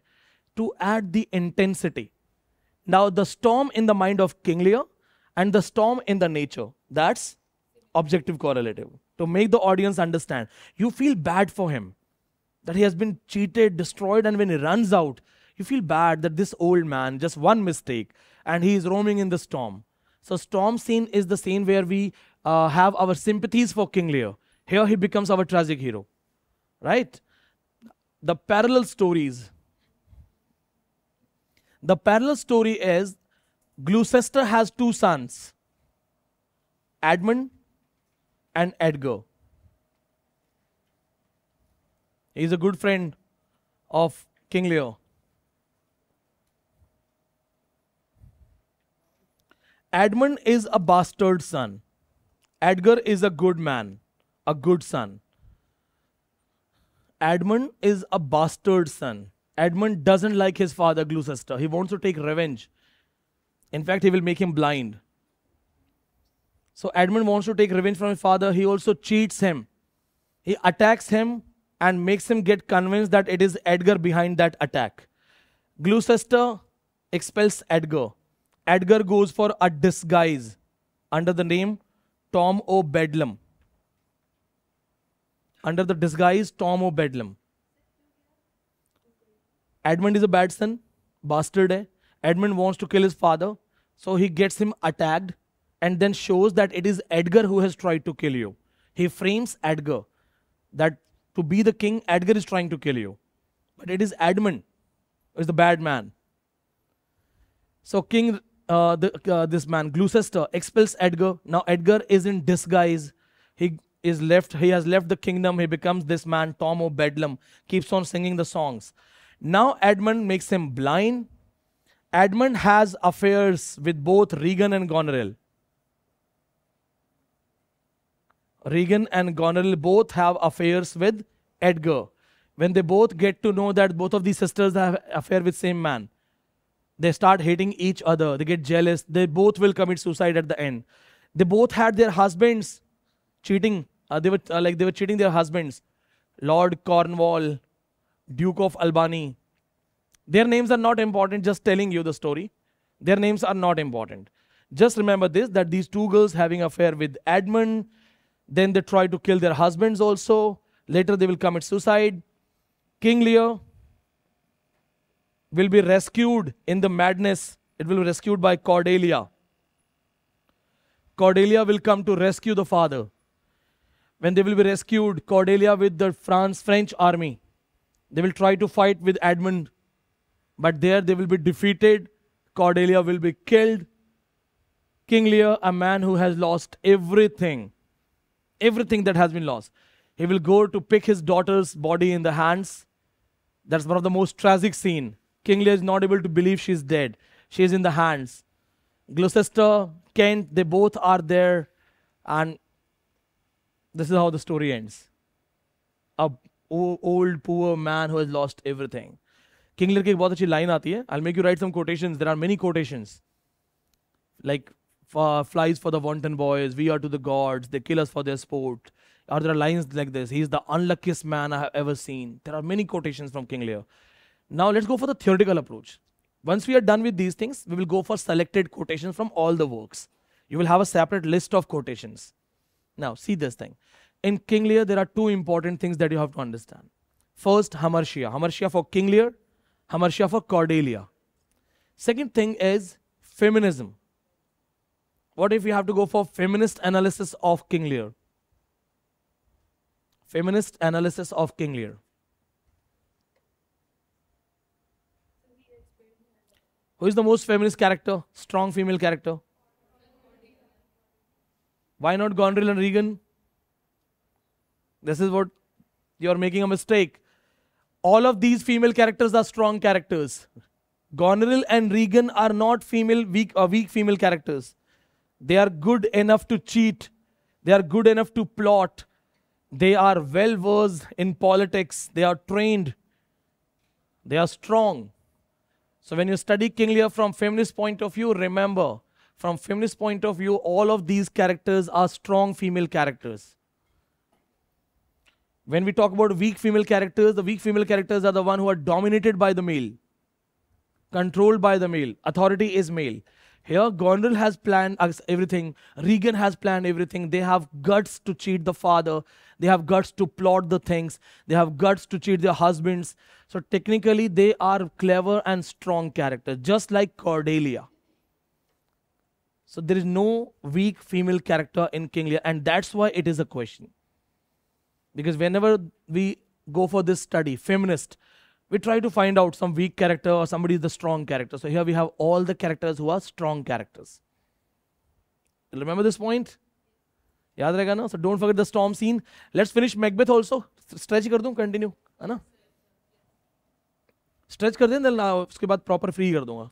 to add the intensity. Now the storm in the mind of King Lear and the storm in the nature, that's objective correlative. To make the audience understand, you feel bad for him. That he has been cheated, destroyed, and when he runs out, you feel bad that this old man, just one mistake, and he is roaming in the storm. So storm scene is the scene where we have our sympathies for King Lear. Here he becomes our tragic hero, right? The parallel story is Gloucester has two sons, Edmund and Edgar. He is a good friend of King Lear. Edmund is a bastard son. Edgar is a good man, a good son. Edmund is a bastard son. Edmund doesn't like his father, Gloucester. He wants to take revenge. In fact, he will make him blind. So Edmund wants to take revenge from his father. He also cheats him. He attacks him and makes him get convinced that it is Edgar behind that attack. Gloucester expels Edgar. Edgar goes for a disguise under the name Tom O' Bedlam. Under the disguise Tom O' Bedlam. Edmund is a bad son, bastard hai. Edmund wants to kill his father, so he gets him attacked and then shows that it is Edgar who has tried to kill you. He frames Edgar that to be the king, Edgar is trying to kill you. But it is Edmund who is the bad man. So King, this man, Gloucester, expels Edgar. Now Edgar is in disguise. He has left the kingdom. He becomes this man, Tom O' Bedlam. Keeps on singing the songs. Now Edmund makes him blind. Edmund has affairs with both Regan and Goneril. Regan and Goneril both have affairs with Edgar. when they both get to know that both of these sisters have an affair with the same man, they start hating each other, they get jealous, they both will commit suicide at the end. They both had their husbands cheating, they were cheating their husbands. Lord Cornwall, Duke of Albany. Their names are not important, just telling you the story. Their names are not important. Just remember this, that these two girls having an affair with Edmund, then they try to kill their husbands also. Later they will commit suicide. King Lear will be rescued in the madness. It will be rescued by Cordelia. Cordelia will come to rescue the father. When they will be rescued, Cordelia with the French army, they will try to fight with Edmund. But there they will be defeated. Cordelia will be killed. King Lear, a man who has lost everything. Everything that has been lost. He will go to pick his daughter's body in the hands. That's one of the most tragic scene. King Lear is not able to believe she's dead. She is in the hands. Gloucester, Kent, they both are there. And this is how the story ends. A old, poor man who has lost everything. King Lear ki bahut achhi line aati hai. I'll make you write some quotations. There are many quotations. Like, flies for the wanton boys, we are to the gods, they kill us for their sport. Or there are lines like this, he's the unluckiest man I have ever seen. There are many quotations from King Lear. Now let's go for the theoretical approach. Once we are done with these things, we will go for selected quotations from all the works. You will have a separate list of quotations. Now see this thing. In King Lear, there are two important things that you have to understand. First, hamartia. Hamartia for King Lear, hamartia for Cordelia. Second thing is feminism. What if we have to go for feminist analysis of King Lear? Feminist analysis of King Lear. Who is the most feminist character? Strong female character? Why not Goneril and Regan? This is what you are making a mistake. All of these female characters are strong characters. Goneril and Regan are not female weak female characters. They are good enough to cheat. They are good enough to plot. They are well versed in politics. They are trained. They are strong. So when you study King Lear from feminist point of view, remember, from feminist point of view, all of these characters are strong female characters. When we talk about weak female characters, the weak female characters are the one who are dominated by the male, controlled by the male, authority is male. Here, Goneril has planned everything. Regan has planned everything. They have guts to cheat the father. They have guts to plot the things. They have guts to cheat their husbands. So technically, they are clever and strong characters, just like Cordelia. So there is no weak female character in King Lear, and that's why it is a question. Because whenever we go for this study, feminist, we try to find out some weak character or somebody is the strong character. So here we have all the characters who are strong characters. Remember this point? Yaad rahega na? So don't forget the storm scene. Let's finish Macbeth also. Stretch kar dun, continue. Hai na? Stretch kar dun, then uske baad proper free kar dunga.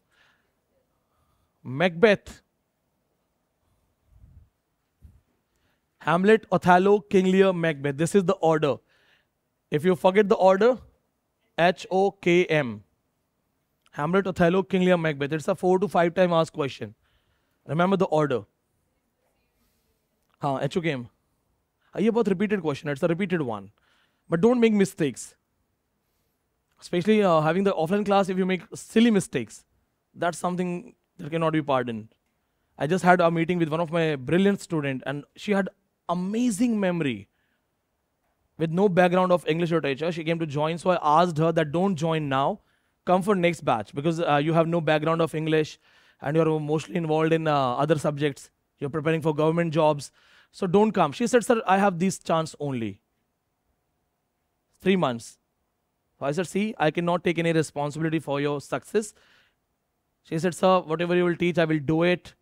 Macbeth. Hamlet, Othello, King Lear, Macbeth. This is the order. If you forget the order, H-O-K-M. Hamlet, Othello, King Lear, Macbeth. It's a 4 to 5 time asked question. Remember the order. Haan, H-O-K-M. This is a repeated question. It's a repeated one. But don't make mistakes. Especially having the offline class, if you make silly mistakes, that's something that cannot be pardoned. I just had a meeting with one of my brilliant students and she had amazing memory. With no background of English literature, she came to join. So I asked her that don't join now. Come for next batch because you have no background of English and you are mostly involved in other subjects. You're preparing for government jobs. So don't come. She said, sir, I have this chance only. 3 months. So I said, see, I cannot take any responsibility for your success. She said, sir, whatever you will teach, I will do it.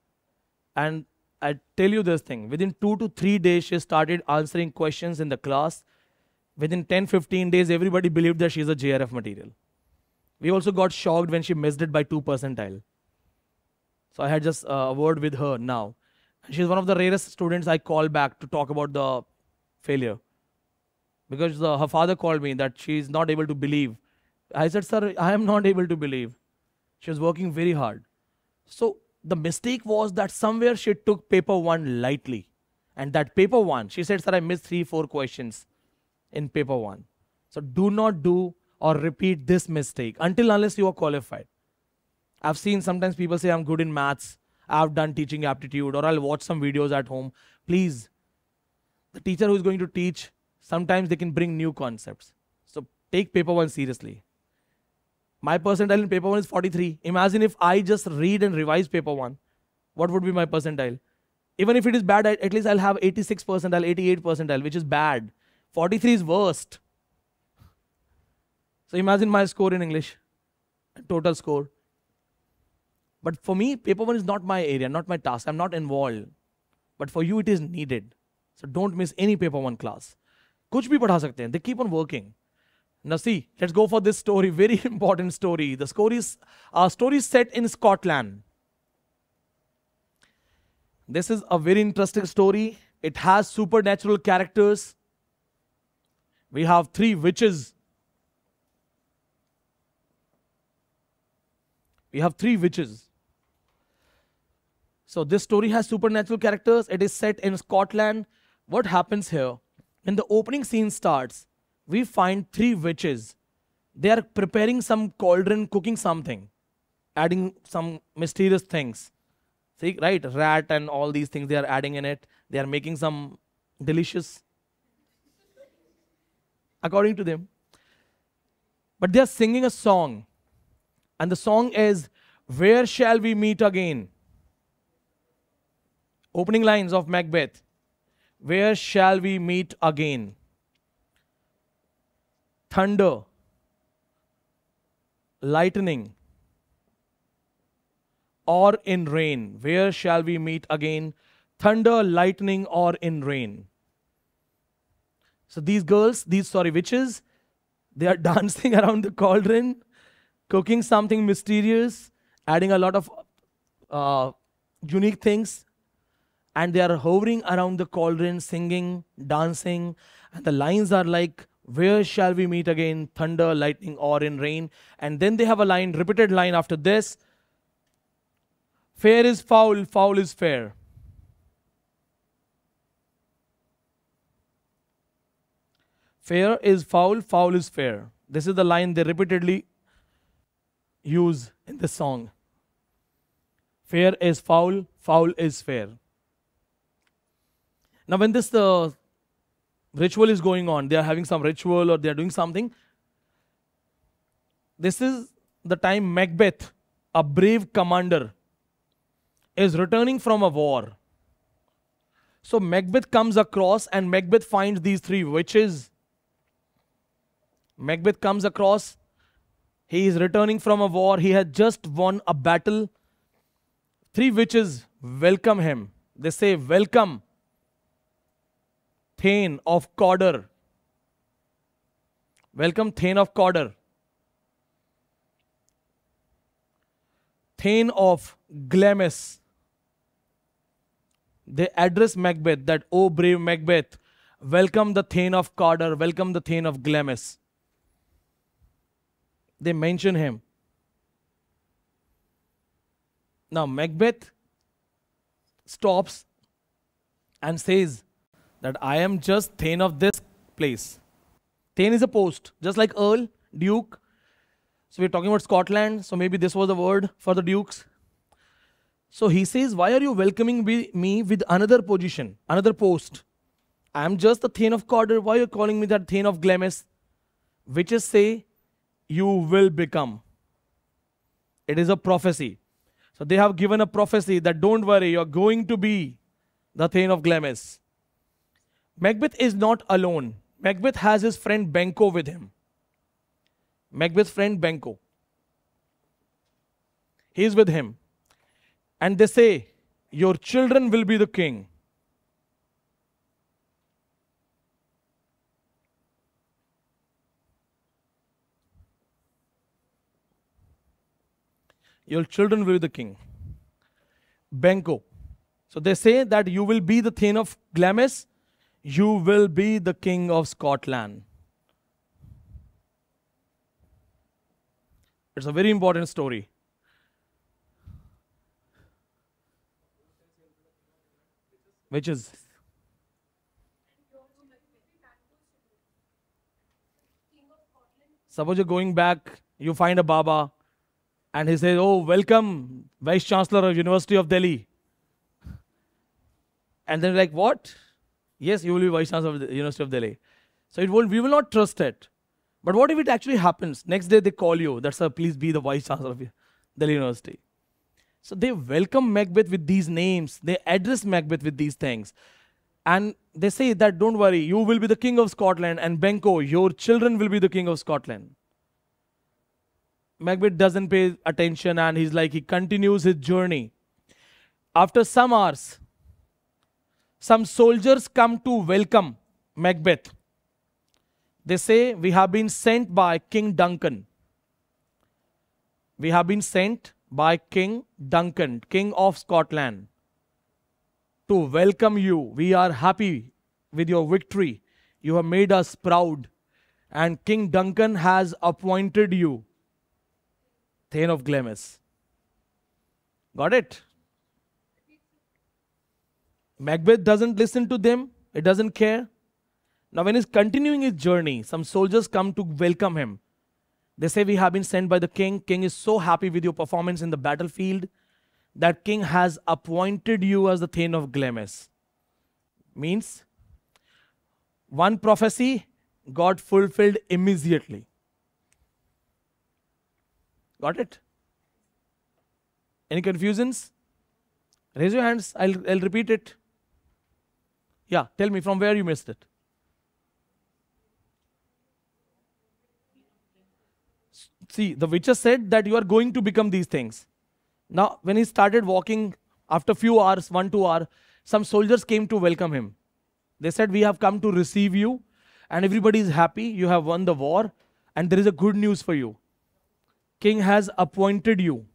And I tell you this thing. Within 2 to 3 days, she started answering questions in the class. Within 10-15 days, everybody believed that she's a JRF material. We also got shocked when she missed it by 2 percentile. So I had just a word with her now. She's one of the rarest students I call back to talk about the failure. because her father called me that she is not able to believe. I said, sir, I am not able to believe. She was working very hard. So the mistake was that somewhere she took paper 1 lightly. And that paper 1, she said, sir, I missed 3-4 questions in paper 1. So do not do or repeat this mistake until unless you are qualified. I've seen sometimes people say, I'm good in maths. I've done teaching aptitude, or I'll watch some videos at home. Please, the teacher who is going to teach, sometimes they can bring new concepts. So take paper 1 seriously. My percentile in paper 1 is 43. Imagine if I just read and revise paper 1. What would be my percentile? Even if it is bad, at least I'll have 86 percentile, 88 percentile, which is bad. 43 is worst. So imagine my score in English, total score. But for me, paper 1 is not my area, not my task. I'm not involved. But for you, it is needed. So don't miss any paper 1 class. Kuch bhi padha sakte hain. They keep on working. Now see, let's go for this story. Very important story. The story is set in Scotland. This is a very interesting story. It has supernatural characters. We have 3 witches. So this story has supernatural characters. It is set in Scotland. What happens here? When the opening scene starts, we find 3 witches. They are preparing some cauldron, cooking something, adding some mysterious things. See, right? Rat and all these things they are adding in it. They are making some delicious, according to them. But they are singing a song. And the song is, "Where shall we meet again?" Opening lines of Macbeth. Where shall we meet again? Thunder, lightning, or in rain. Where shall we meet again? Thunder, lightning, or in rain. So these girls, witches, they are dancing around the cauldron, cooking something mysterious, adding a lot of unique things, and they are hovering around the cauldron, singing, dancing, and the lines are like, where shall we meet again? Thunder, lightning, or in rain. And then they have a line, repeated line after this. Fair is foul, foul is fair. Fair is foul, foul is fair. This is the line they repeatedly use in the song. Fair is foul, foul is fair. Now when this ritual is going on, they are having some ritual or they are doing something. This is the time Macbeth, a brave commander, is returning from a war. So Macbeth comes across and Macbeth finds these 3 witches. Macbeth comes across. He is returning from a war. He had just won a battle. 3 witches welcome him. They say, welcome, Thane of Cawdor. Welcome, Thane of Cawdor. Thane of Glamis. They address Macbeth that, oh brave Macbeth, welcome the Thane of Cawdor, welcome the Thane of Glamis. They mention him. Now Macbeth stops and says that I am just Thane of this place. Thane is a post, just like Earl, Duke. So we're talking about Scotland, so maybe this was the word for the dukes. So he says, why are you welcoming me with another position, another post? I am just the Thane of Cawdor. Why are you calling me that Thane of Glamis? Witches say, you will become. It is a prophecy. So they have given a prophecy that don't worry, you're going to be the Thane of Glamis. Macbeth is not alone. Macbeth has his friend Banquo with him. Macbeth's friend Banquo. He is with him. And they say, your children will be the king. Your children will be the king. Banquo. So they say that you will be the Thane of Glamis. you will be the King of Scotland. It's a very important story. Which is? Suppose you're going back, you find a Baba, and he says, oh, welcome, Vice Chancellor of University of Delhi. And then like, what? Yes, you will be Vice Chancellor of the University of Delhi. So it won't, we will not trust it. But what if it actually happens? Next day they call you. That's a please be the Vice Chancellor of Delhi University. So they welcome Macbeth with these names. They address Macbeth with these things. And they say that, don't worry, you will be the King of Scotland, and Banquo, your children will be the King of Scotland. Macbeth doesn't pay attention, and he's like, he continues his journey. After some hours, some soldiers come to welcome Macbeth. They say, we have been sent by King Duncan. We have been sent by King Duncan, King of Scotland, to welcome you. We are happy with your victory. You have made us proud. And King Duncan has appointed you Thane of Glamis. Got it? Macbeth doesn't listen to them. It doesn't care. Now when he's continuing his journey, some soldiers come to welcome him. They say, we have been sent by the king. King is so happy with your performance in the battlefield that king has appointed you as the Thane of Glamis. Means one prophecy got fulfilled immediately. Got it? Any confusions? Raise your hands. I'll repeat it. Yeah, tell me from where you missed it. See, the Witcher said that you are going to become these things. Now, when he started walking, after a few hours, 1-2 hours, some soldiers came to welcome him. They said, we have come to receive you, and everybody is happy. You have won the war, and there is a good news for you. King has appointed you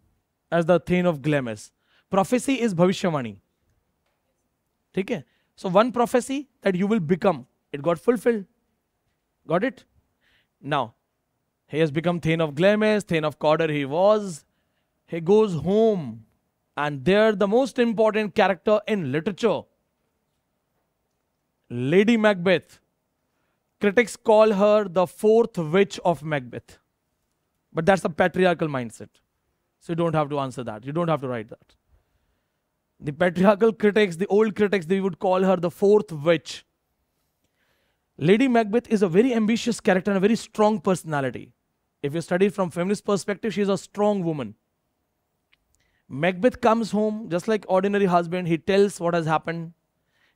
as the Thane of Glamis. Prophecy is Bhavishyavani. Okay? So one prophecy that you will become, it got fulfilled. Got it? Now, he has become Thane of Glamis, Thane of Cawdor he was. He goes home, and there the most important character in literature, Lady Macbeth. Critics call her the fourth witch of Macbeth. But that's a patriarchal mindset. So you don't have to answer that. You don't have to write that. The patriarchal critics, the old critics, they would call her the fourth witch. Lady Macbeth is a very ambitious character and a very strong personality. If you study from feminist perspective, she is a strong woman. Macbeth comes home, just like ordinary husband. He tells what has happened.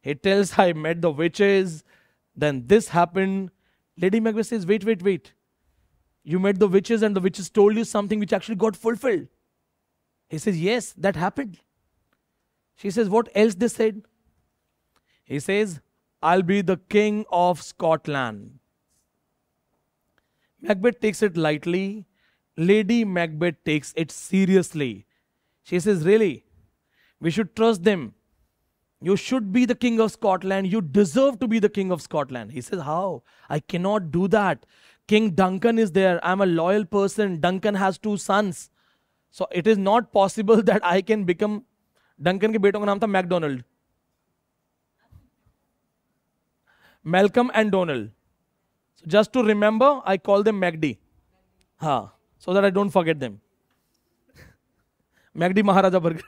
He tells, I met the witches. Then this happened. Lady Macbeth says, wait, wait, wait. You met the witches and the witches told you something which actually got fulfilled. He says, yes, that happened. She says, what else they said? He says, I'll be the King of Scotland. Macbeth takes it lightly. Lady Macbeth takes it seriously. She says, really, we should trust them. You should be the King of Scotland. You deserve to be the King of Scotland. He says, how? I cannot do that. King Duncan is there. I'm a loyal person. Duncan has 2 sons. So it is not possible that I can become... Duncan ke beton ka naam tha McDonald. Malcolm and Donald. So just to remember, I call them MacD. Ha, so that I don't forget them. MacD Maharaja Burger.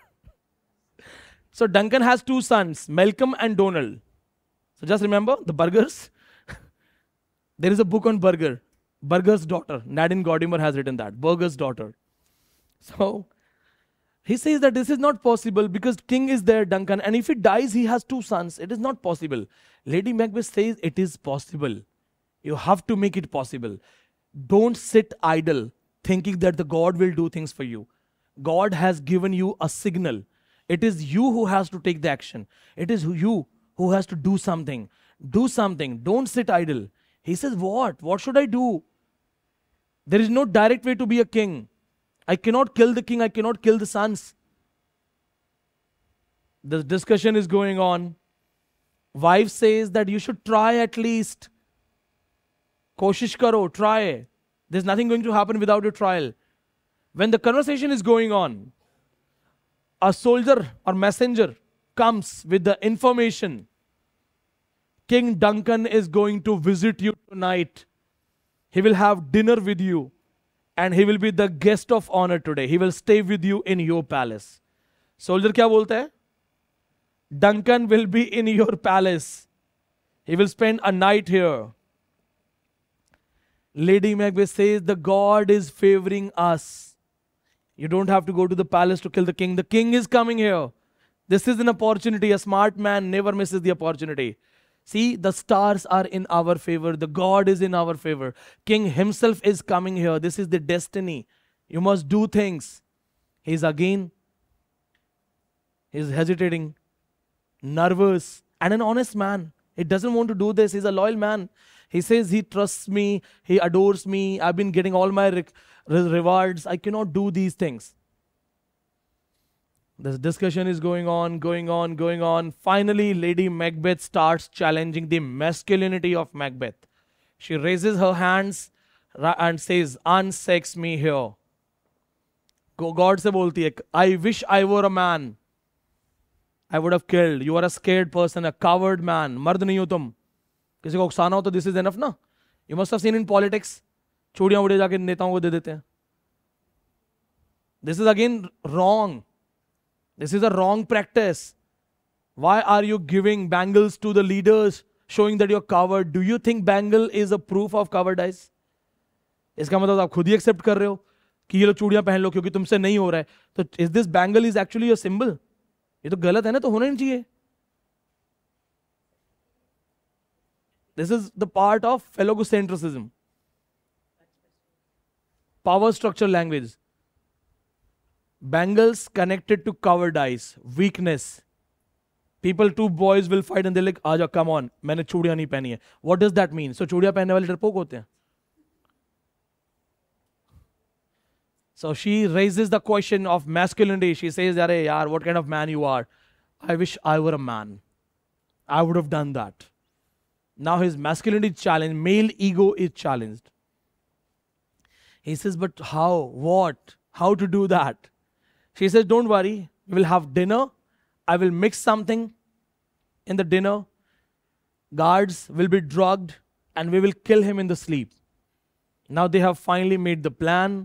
So Duncan has 2 sons, Malcolm and Donald. So just remember, the burgers. There is a book on Burger. Burger's Daughter. Nadine Gordimer has written that. Burger's Daughter. So he says that this is not possible because king is there, Duncan, and if he dies, he has 2 sons. It is not possible. Lady Macbeth says it is possible. You have to make it possible. Don't sit idle thinking that the God will do things for you. God has given you a signal. It is you who has to take the action. It is you who has to do something. Do something. Don't sit idle. He says, what? What should I do? There is no direct way to be a king. I cannot kill the king. I cannot kill the sons. This discussion is going on. wife says that you should try at least. Koshish karo, try. There's nothing going to happen without a trial. When the conversation is going on, a soldier or messenger comes with the information. King Duncan is going to visit you tonight. He will have dinner with you and he will be the guest of honor today. He will stay with you in your palace. Soldier kya bolta hai? Duncan will be in your palace. He will spend a night here. Lady Macbeth says, the God is favoring us. You don't have to go to the palace to kill the king. The king is coming here. This is an opportunity. A smart man never misses the opportunity. See, the stars are in our favor. The God is in our favor. King himself is coming here. This is the destiny. You must do things. He's hesitating, nervous, and an honest man. He doesn't want to do this. He's a loyal man. He says he trusts me, he adores me, I've been getting all my rewards, I cannot do these things. This discussion is going on. Finally, Lady Macbeth starts challenging the masculinity of Macbeth. She raises her hands and says, unsex me here. God se bolti hai, I wish I were a man. I would have killed. You are a scared person, a coward man. Mard nahi ho tum. किसी को उकसाना हो तो this is enough ना. You must have seen in politics, चूड़ियां उड़े जाके नेताओं को दे देते हैं. This is again wrong. This is a wrong practice. Why are you giving bangles to the leaders showing that you are coward? Do you think bangle is a proof of cowardice? इसका मतलब आप खुद ही accept कर रहे हो कि ये लोग चूड़ियां पहन लो क्योंकि तुमसे नहीं हो रहा है. तो is this bangle is actually your symbol? ये तो गलत है ना, तो होना नहीं चाहिए. This is the part of phallocentrism. Power structure language. Bangles connected to cowardice, weakness. People, two boys will fight and they're like, Aja, come on, maine chudiya nahi pehni hai. What does that mean? So, chudiya pehnne wale darpok hote hain. So, she raises the question of masculinity. She says, Arey, yaar, what kind of man you are? I wish I were a man. I would have done that. Now his masculinity is challenged. Male ego is challenged. He says, but how? What? How to do that? She says, don't worry. We will have dinner. I will mix something in the dinner. Guards will be drugged and we will kill him in the sleep. Now they have finally made the plan.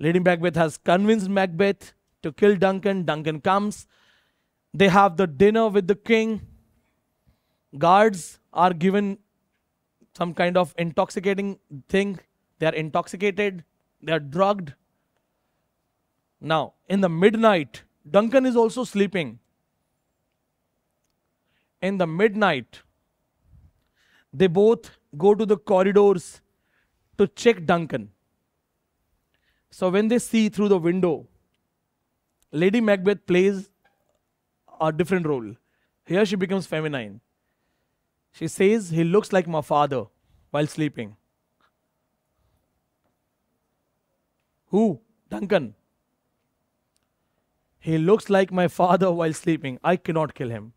Lady Macbeth has convinced Macbeth to kill Duncan. Duncan comes. They have the dinner with the king. Guards are given some kind of intoxicating thing. They are intoxicated. They are drugged. Now, in the midnight, Duncan is also sleeping. In the midnight, they both go to the corridors to check Duncan. So when they see through the window, Lady Macbeth plays a different role. Here she becomes feminine. She says, he looks like my father while sleeping. Who? Duncan. He looks like my father while sleeping. I cannot kill him.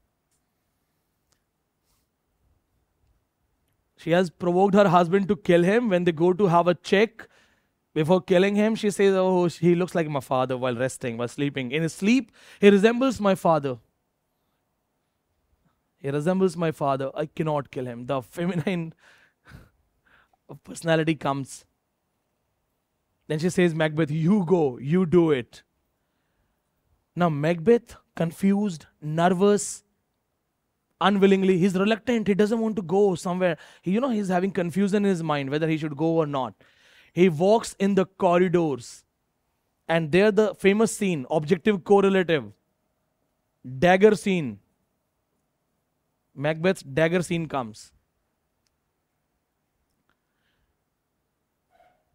She has provoked her husband to kill him. When they go to have a check before killing him, she says, oh, he looks like my father while resting, while sleeping. In his sleep, he resembles my father. He resembles my father. I cannot kill him. The feminine personality comes. Then she says, Macbeth, you go, you do it. Now Macbeth, confused, nervous, unwillingly, he's reluctant. He doesn't want to go somewhere. He's having confusion in his mind whether he should go or not. He walks in the corridors. And there the famous scene, objective correlative, dagger scene. Macbeth's dagger scene comes.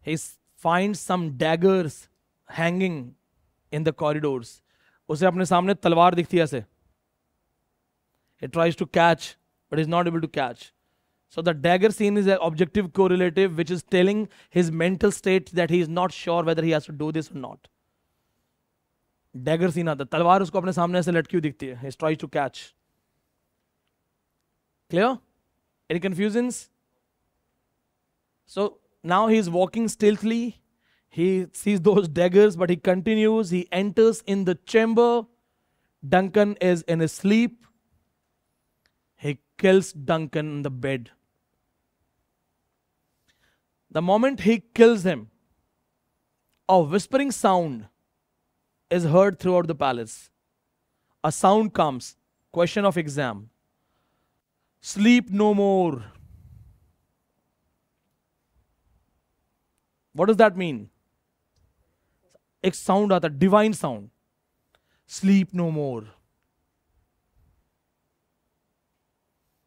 He finds some daggers hanging in the corridors. Usse apne samne talwar dikhti hai aise. He tries to catch, but is not able to catch. So the dagger scene is an objective correlative, which is telling his mental state that he is not sure whether he has to do this or not. Dagger scene aata. Talwar usko apne samne aise latki hui dikhti hai. He tries to catch. Clear? Any confusions? So now he's walking stealthily. He sees those daggers, but he continues. He enters in the chamber. Duncan is in his sleep. He kills Duncan in the bed. The moment he kills him, a whispering sound is heard throughout the palace. A sound comes. Question of exam. Sleep no more. What does that mean? A sound, a divine sound. Sleep no more.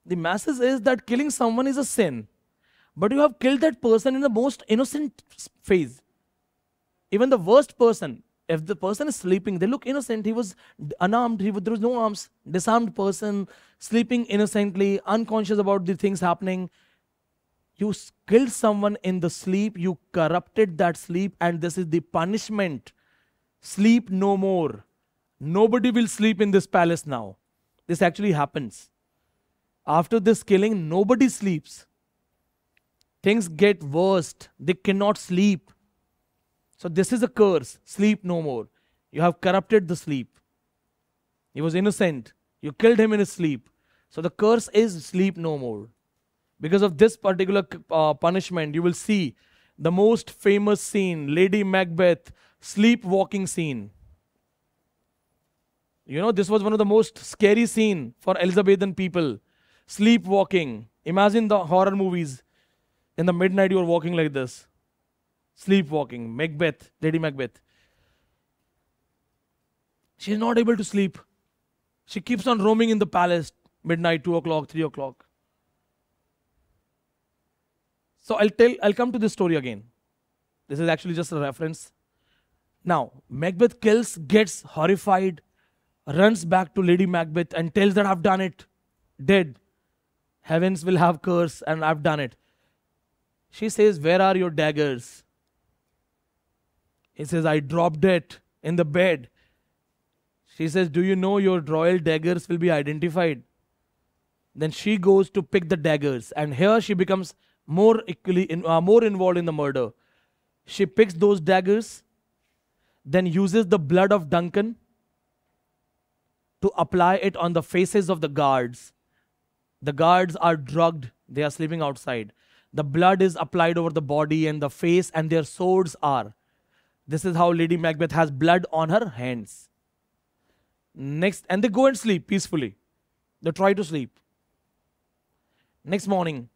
The masses is that killing someone is a sin. But you have killed that person in the most innocent phase. Even the worst person, if the person is sleeping, they look innocent. He was unarmed. There was no arms. Disarmed person, sleeping innocently, unconscious about the things happening. You killed someone in the sleep. You corrupted that sleep, and this is the punishment. Sleep no more. Nobody will sleep in this palace now. This actually happens. After this killing, nobody sleeps. Things get worse. They cannot sleep. So this is a curse. Sleep no more. You have corrupted the sleep. He was innocent. You killed him in his sleep. So the curse is sleep no more. Because of this particular punishment, you will see the most famous scene, Lady Macbeth, sleepwalking scene. You know, this was one of the most scary scene for Elizabethan people. Sleepwalking. Imagine the horror movies. In the midnight, you are walking like this. Sleepwalking. Macbeth, Lady Macbeth. She is not able to sleep. She keeps on roaming in the palace. Midnight, 2 o'clock, 3 o'clock. So I'll come to this story again. This is actually just a reference. Now, Macbeth kills, gets horrified, runs back to Lady Macbeth and tells that I've done it. Dead. Heavens will have curse and I've done it. She says, where are your daggers? He says, I dropped it in the bed. She says, do you know your royal daggers will be identified? Then she goes to pick the daggers. And here she becomes more involved in the murder. She picks those daggers, then uses the blood of Duncan to apply it on the faces of the guards. The guards are drugged. They are sleeping outside. The blood is applied over the body and the face, and their swords are. This is how Lady Macbeth has blood on her hands. Next, and they go and sleep peacefully. They try to sleep. Next morning,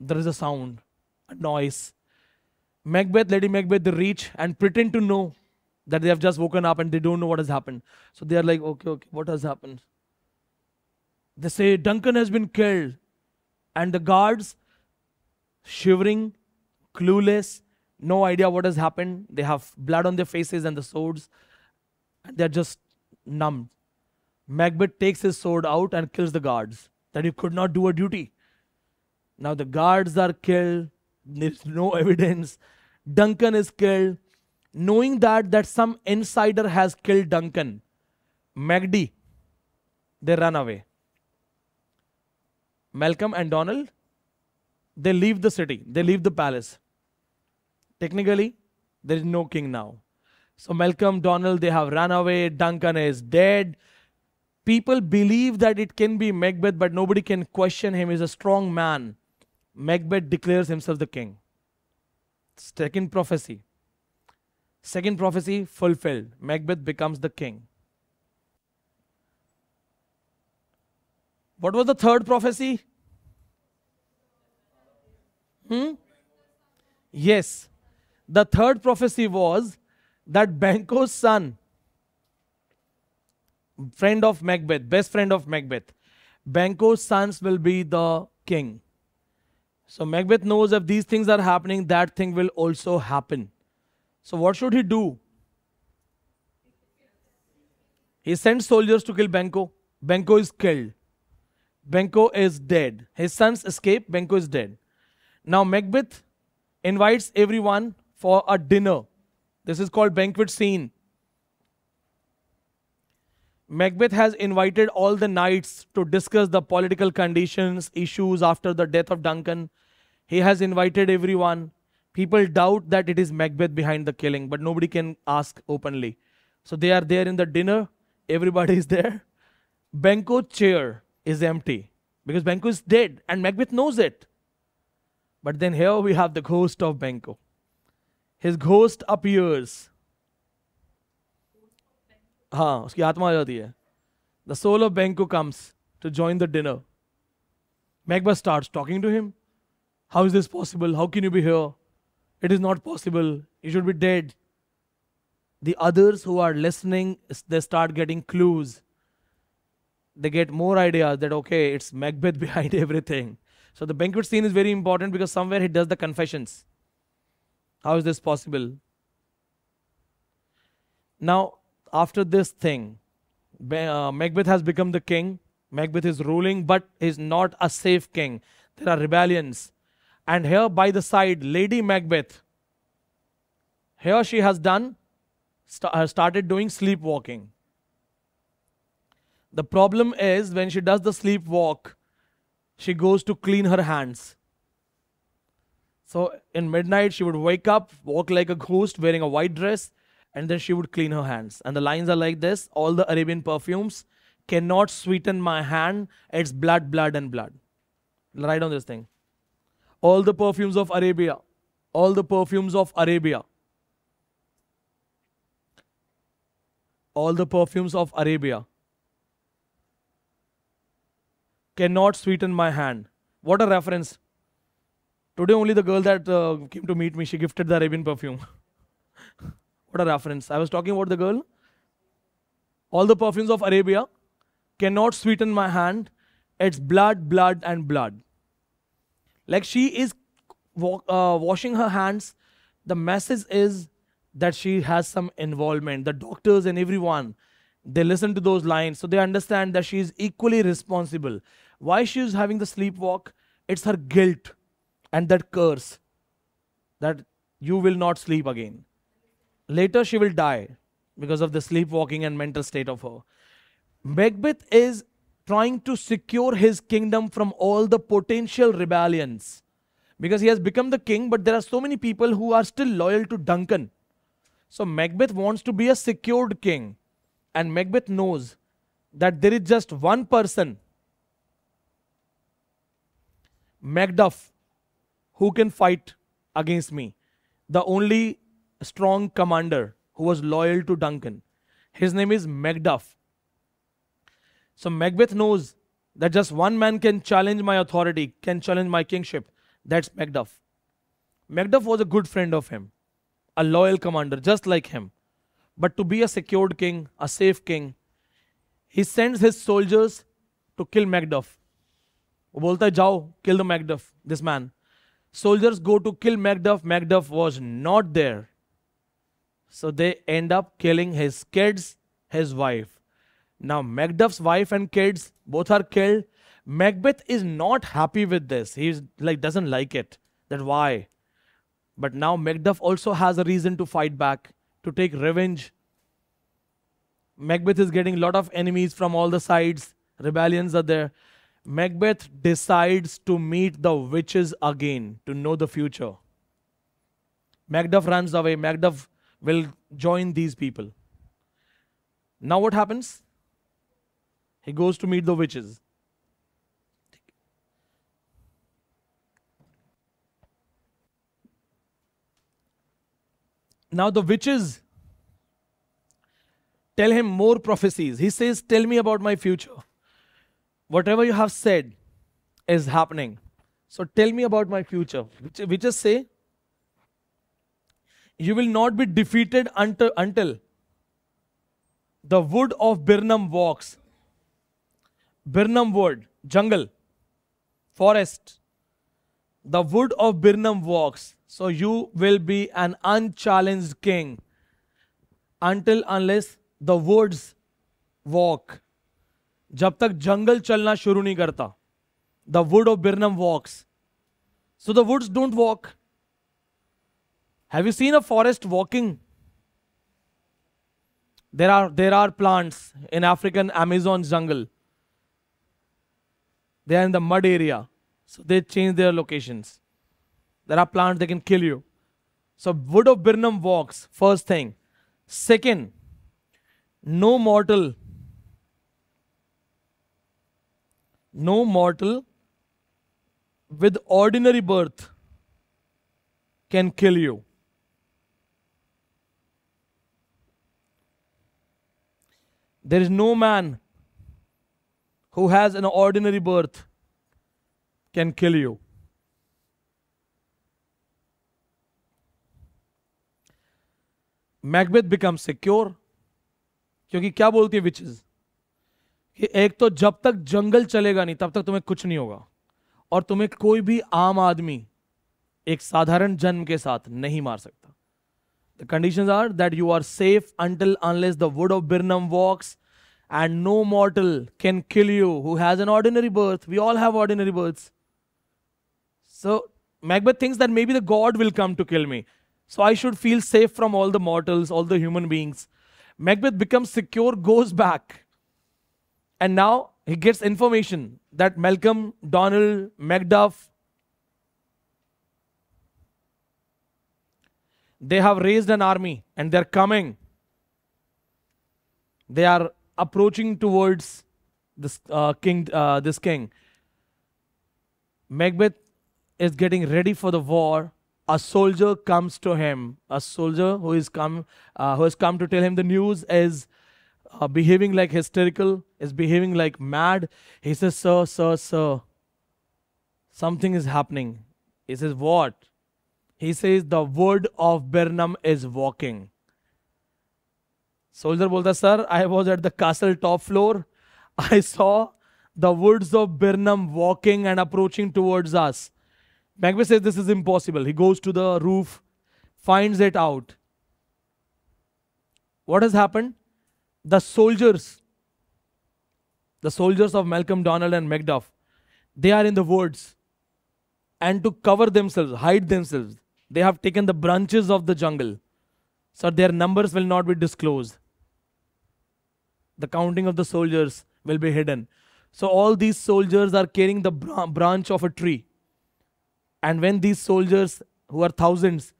there is a sound, a noise. Macbeth, Lady Macbeth, they reach and pretend to know that they have just woken up and they don't know what has happened. So they are like, okay, what has happened? They say, Duncan has been killed. And the guards, shivering, clueless, no idea what has happened. They have blood on their faces and the swords. And they're just numbed. Macbeth takes his sword out and kills the guards. That you could not do a duty. Now the guards are killed. There's no evidence. Duncan is killed. Knowing that some insider has killed Duncan, Macduff, they run away. Malcolm and Donald, they leave the city. They leave the palace. Technically, there is no king now. So Malcolm, Donald, they have run away. Duncan is dead. People believe that it can be Macbeth, but nobody can question him. He's a strong man. Macbeth declares himself the king. Second prophecy. Second prophecy fulfilled. Macbeth becomes the king. What was the third prophecy? Yes. The third prophecy was that Banquo's son, friend of Macbeth, best friend of Macbeth, Banquo's sons will be the king. So Macbeth knows if these things are happening, that thing will also happen. So what should he do? He sends soldiers to kill Banquo. Banquo is killed. Banquo is dead. His sons escape. Banquo is dead. Now Macbeth invites everyone for a dinner. This is called banquet scene. Macbeth has invited all the knights to discuss the political conditions, issues after the death of Duncan. He has invited everyone. People doubt that it is Macbeth behind the killing, but nobody can ask openly. So they are there in the dinner. Everybody is there. Banquo's chair is empty because Banquo is dead and Macbeth knows it. But then here we have the ghost of Banquo. His ghost appears. Uski atma aa jati hai. The soul of Banquo comes to join the dinner. Macbeth starts talking to him. How is this possible? How can you be here? It is not possible. You should be dead. The others who are listening, they start getting clues. They get more ideas that, okay, it's Macbeth behind everything. So the banquet scene is very important because somewhere he does the confessions. How is this possible? Now, after this thing, Macbeth has become the king. Macbeth is ruling, but is not a safe king. There are rebellions. And here by the side, Lady Macbeth. Here she has done, started doing sleepwalking. The problem is when she does the sleepwalk, she goes to clean her hands. So in midnight, she would wake up, walk like a ghost wearing a white dress, and then she would clean her hands. And the lines are like this. All the Arabian perfumes cannot sweeten my hand. It's blood, blood, and blood. Write on this thing. All the perfumes of Arabia. All the perfumes of Arabia. All the perfumes of Arabia cannot sweeten my hand. What a reference. Today only the girl that came to meet me, she gifted the Arabian perfume. What a reference. I was talking about the girl. All the perfumes of Arabia cannot sweeten my hand. It's blood, blood, and blood. Like she is washing her hands. The message is that she has some involvement. The doctors and everyone, they listen to those lines. So they understand that she is equally responsible. Why she is having the sleepwalk? It's her guilt and that curse that you will not sleep again. Later she will die because of the sleepwalking and mental state of her. Macbeth is trying to secure his kingdom from all the potential rebellions. Because he has become the king, but there are so many people who are still loyal to Duncan. So Macbeth wants to be a secured king. And Macbeth knows that there is just one person, Macduff, who can fight against me. The only strong commander who was loyal to Duncan. His name is Macduff. So Macbeth knows that just one man can challenge my authority, can challenge my kingship. That's Macduff. Macduff was a good friend of him, a loyal commander, just like him. But to be a secured king, a safe king, he sends his soldiers to kill Macduff. Bolta jao, kill the Macduff, this man. Soldiers go to kill Macduff. Macduff was not there. So they end up killing his kids, his wife. Now Macduff's wife and kids, both are killed. Macbeth is not happy with this. He doesn't like it. That why? But now Macduff also has a reason to fight back, to take revenge. Macbeth is getting a lot of enemies from all the sides. Rebellions are there. Macbeth decides to meet the witches again to know the future. Macduff runs away. Macduff will join these people. Now what happens? He goes to meet the witches. Now the witches tell him more prophecies. He says, tell me about my future. Whatever you have said is happening. So tell me about my future. Witches say, you will not be defeated until the wood of Birnam walks. Birnam wood, jungle, forest. The wood of Birnam walks. So you will be an unchallenged king unless the woods walk. Jab tak jungle chalna shuru nahi karta. The wood of Birnam walks. So the woods don't walk. Have you seen a forest walking? There are plants in African Amazon jungle. They are in the mud area, so they change their locations. There are plants that can kill you. So wood of Birnam walks, first thing. Second, no mortal with ordinary birth can kill you. There is no man who has an ordinary birth can kill you. Macbeth becomes secure. क्योंकि क्या बोलती है witches कि एक तो जब तक जंगल चलेगा नहीं तब तक तुम्हें कुछ नहीं होगा और तुम्हें कोई भी आम आदमी एक साधारण जन्म के साथ नहीं मार सकता. The conditions are that you are safe until unless the wood of Birnam walks, and no mortal can kill you who has an ordinary birth. We all have ordinary births. So Macbeth thinks that maybe the god will come to kill me. So I should feel safe from all the mortals, all the human beings. Macbeth becomes secure, goes back. And now he gets information that Malcolm, Donald, Macduff, they have raised an army and they're coming. They are approaching towards this king. Macbeth is getting ready for the war. A soldier comes to him. A soldier who has come to tell him the news is behaving like hysterical, is behaving like mad. He says, "Sir, sir, sir, something is happening." He says, "What?" He says, "The wood of Birnam is walking." Soldier bolta, "Sir, I was at the castle top floor. I saw the woods of Birnam walking and approaching towards us." Macbeth says, "This is impossible." He goes to the roof, finds it out. What has happened? The soldiers of Malcolm, Donald, and Macduff, they are in the woods. And to cover themselves, hide themselves, they have taken the branches of the jungle, so their numbers will not be disclosed. The counting of the soldiers will be hidden. So all these soldiers are carrying the branch of a tree. And when these soldiers, who are thousands,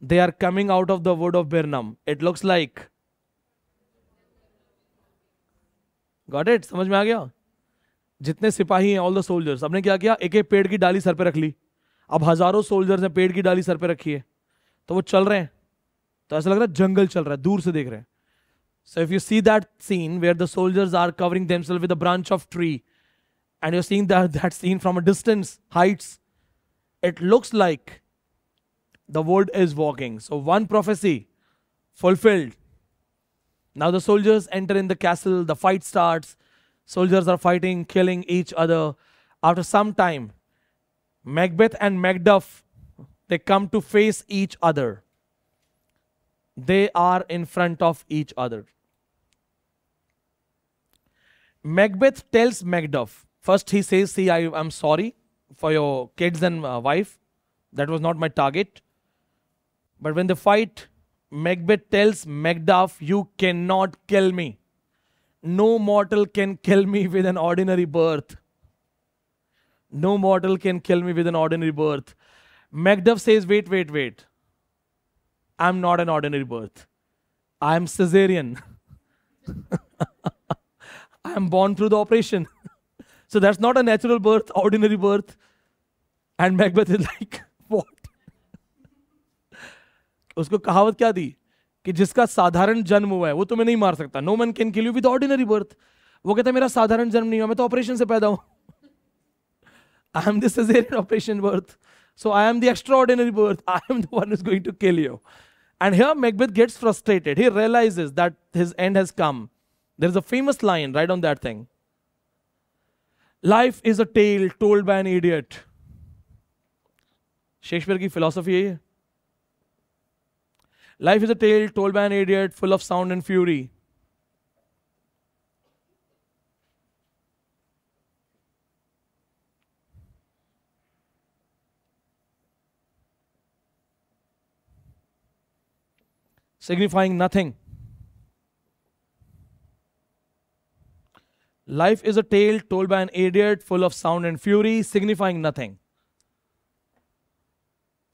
they are coming out of the wood of Birnam, it looks like... Got it? समझ में आ गया? जितने सिपाही हैं, all the soldiers, आपने क्या किया? एक पेड़ की डाली सर पे रख ली. अब हजारों सोल्जर्स ने पेड़ की डाली सर पे रखी है, तो वो चल रहे हैं, तो ऐसा लग रहा है जंगल चल रहा है, दूर से देख रहे हैं. So if you see that scene where the soldiers are covering themselves with a branch of tree, and you're seeing that scene from a distance, heights, it looks like the wood is walking. So one prophecy fulfilled. Now the soldiers enter in the castle, the fight starts. Soldiers are fighting, killing each other. After some time, Macbeth and Macduff, they come to face each other. They are in front of each other. Macbeth tells Macduff, first he says, "See, I'm sorry for your kids and wife. That was not my target." But when they fight, Macbeth tells Macduff, "You cannot kill me. No mortal can kill me with an ordinary birth. No mortal can kill me with an ordinary birth." Macduff says, wait. "I'm not an ordinary birth. I'm cesarean. I'm born through the operation." So that's not a natural birth, ordinary birth. And Macbeth is like, "What?" Usko kahawat kya di? कि जिसका साधारण जन्म हुआ है वो तुम्हें नहीं मार सकता. No man can kill you with ordinary birth. वो कहता है मेरा साधारण जन्म नहीं हुआ, मैं तो ऑपरेशन से पैदा हूं. I am this caesarean operation birth, so I am the extraordinary birth. I am the one who is going to kill you. And here Macbeth gets frustrated. He realises that his end has come. There is a famous line, right on that thing, "life is a tale told by an idiot." Shakespeare की philosophy यही है. "Life is a tale told by an idiot, full of sound and fury." Signifying nothing. Life is a tale told by an idiot, full of sound and fury, signifying nothing.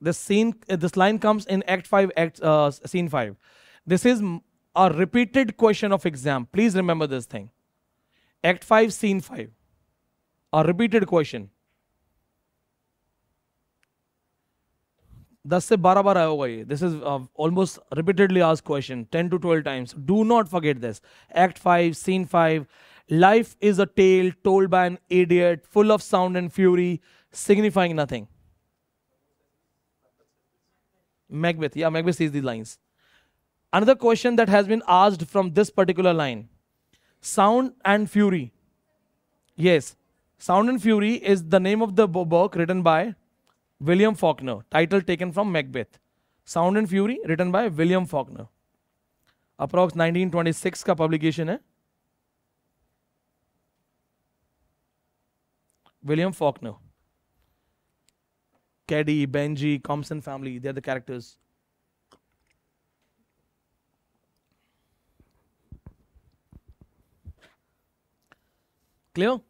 This line comes in Act 5, Scene 5. This is a repeated question of exam. Please remember this thing. Act 5, Scene 5. A repeated question. 10 se 12 बार आया होगा ये. This is almost repeatedly asked question, 10 to 12 times. Do not forget this. Act 5, Scene 5. Life is a tale told by an idiot, full of sound and fury, signifying nothing. Macbeth. Yeah, Macbeth sees these lines. Another question that has been asked from this particular line. Sound and Fury. Yes. Sound and Fury is the name of the book written by William Faulkner. Title taken from Macbeth. Sound and Fury written by William Faulkner. Approx 1926 ka publication hai. William Faulkner. Caddy, Benji, Compson family, they are the characters. Clear?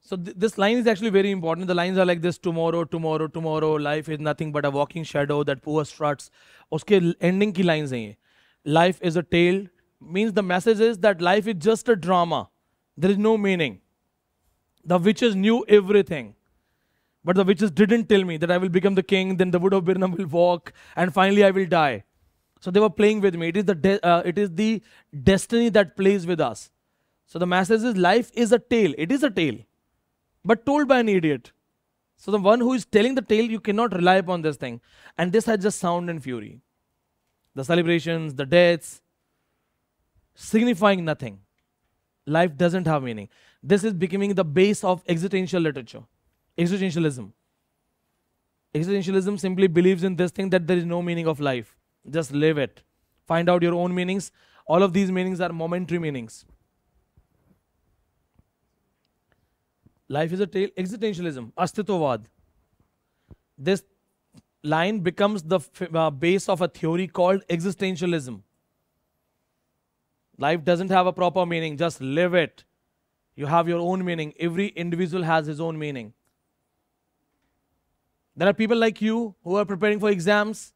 So this line is actually very important. The lines are like this: tomorrow, tomorrow, tomorrow, life is nothing but a walking shadow that poor struts. Uske ending ki lines hain ye. Life is a tale means the message is that life is just a drama. There is no meaning. The witches knew everything. But the witches didn't tell me that I will become the king, then the wood of Birnam will walk, and finally I will die. So they were playing with me. It is the destiny that plays with us. So the message is life is a tale. It is a tale, but told by an idiot. So the one who is telling the tale, you cannot rely upon this thing. And this has just sound and fury. The celebrations, the deaths, signifying nothing. Life doesn't have meaning. This is becoming the base of existential literature. Existentialism. Existentialism simply believes in this thing that there is no meaning of life. Just live it. Find out your own meanings. All of these meanings are momentary meanings. Life is a tale. Existentialism. Astitavad. This line becomes the base of a theory called existentialism. Life doesn't have a proper meaning. Just live it. You have your own meaning. Every individual has his own meaning. There are people like you who are preparing for exams,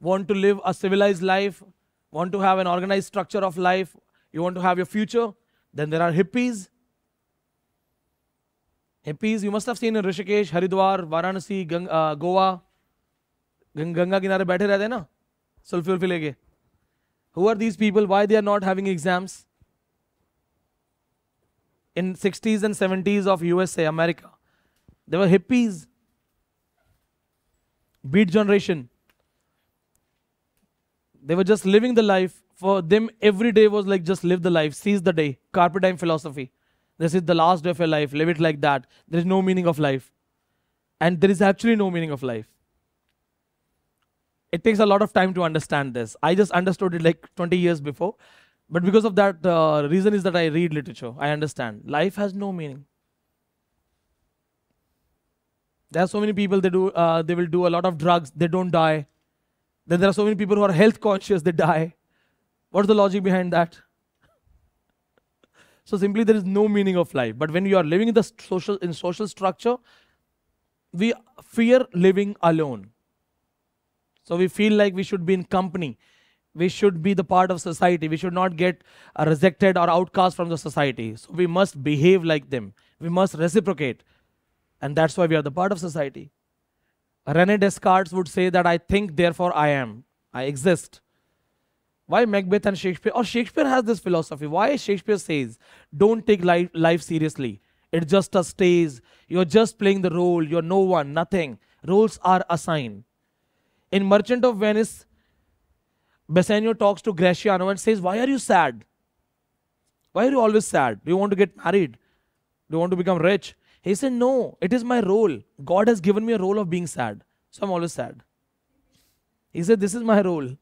want to live a civilized life, want to have an organized structure of life, you want to have your future. Then there are hippies. Hippies, you must have seen in Rishikesh, Haridwar, Varanasi, Goa. Ganga Kinare baithe rehte na, sulfi lege. Who are these people? Why they are not having exams? In 60s and 70s of USA, America, they were hippies. Beat generation. They were just living the life. For them, every day was like just live the life, seize the day. Carpe diem philosophy. This is the last day of your life. Live it like that. There is no meaning of life. And there is actually no meaning of life. It takes a lot of time to understand this. I just understood it like 20 years before. But because of that, reason is that I read literature. I understand. Life has no meaning. There are so many people, they will do a lot of drugs, they don't die. Then there are so many people who are health conscious, they die. What's the logic behind that? So simply there is no meaning of life. But when you are living in the social structure, we fear living alone. So we feel like we should be in company. We should be the part of society. We should not get rejected or outcast from the society. So we must behave like them. We must reciprocate. And that's why we are the part of society. René Descartes would say that I think, therefore I am. I exist. Why Macbeth and Shakespeare? Or Shakespeare has this philosophy. Why Shakespeare says, don't take life seriously. It's just a stage. You're just playing the role. You're no one, nothing. Roles are assigned. In Merchant of Venice, Bassanio talks to Graciano and says, why are you sad? Why are you always sad? Do you want to get married? Do you want to become rich? He said, no, it is my role. God has given me a role of being sad. So I'm always sad. He said, this is my role.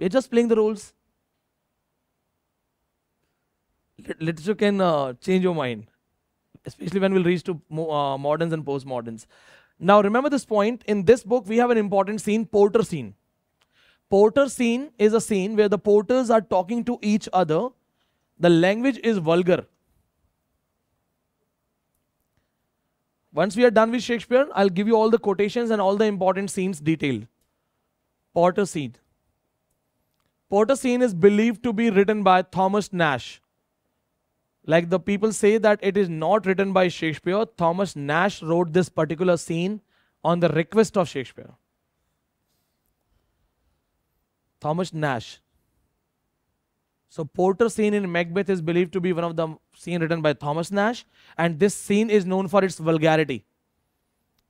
We're just playing the roles. Literature can change your mind. Especially when we'll reach to moderns and postmoderns. Now remember this point. In this book, we have an important scene, porter scene. Porter scene is a scene where the porters are talking to each other The language is vulgar. Once we are done with Shakespeare, I'll give you all the quotations and all the important scenes detailed. Porter scene. Porter scene is believed to be written by Thomas Nash. Like the people say that it is not written by Shakespeare, Thomas Nash wrote this particular scene on the request of Shakespeare. Thomas Nash. So Porter scene in Macbeth is believed to be one of the scenes written by Thomas Nash, and this scene is known for its vulgarity.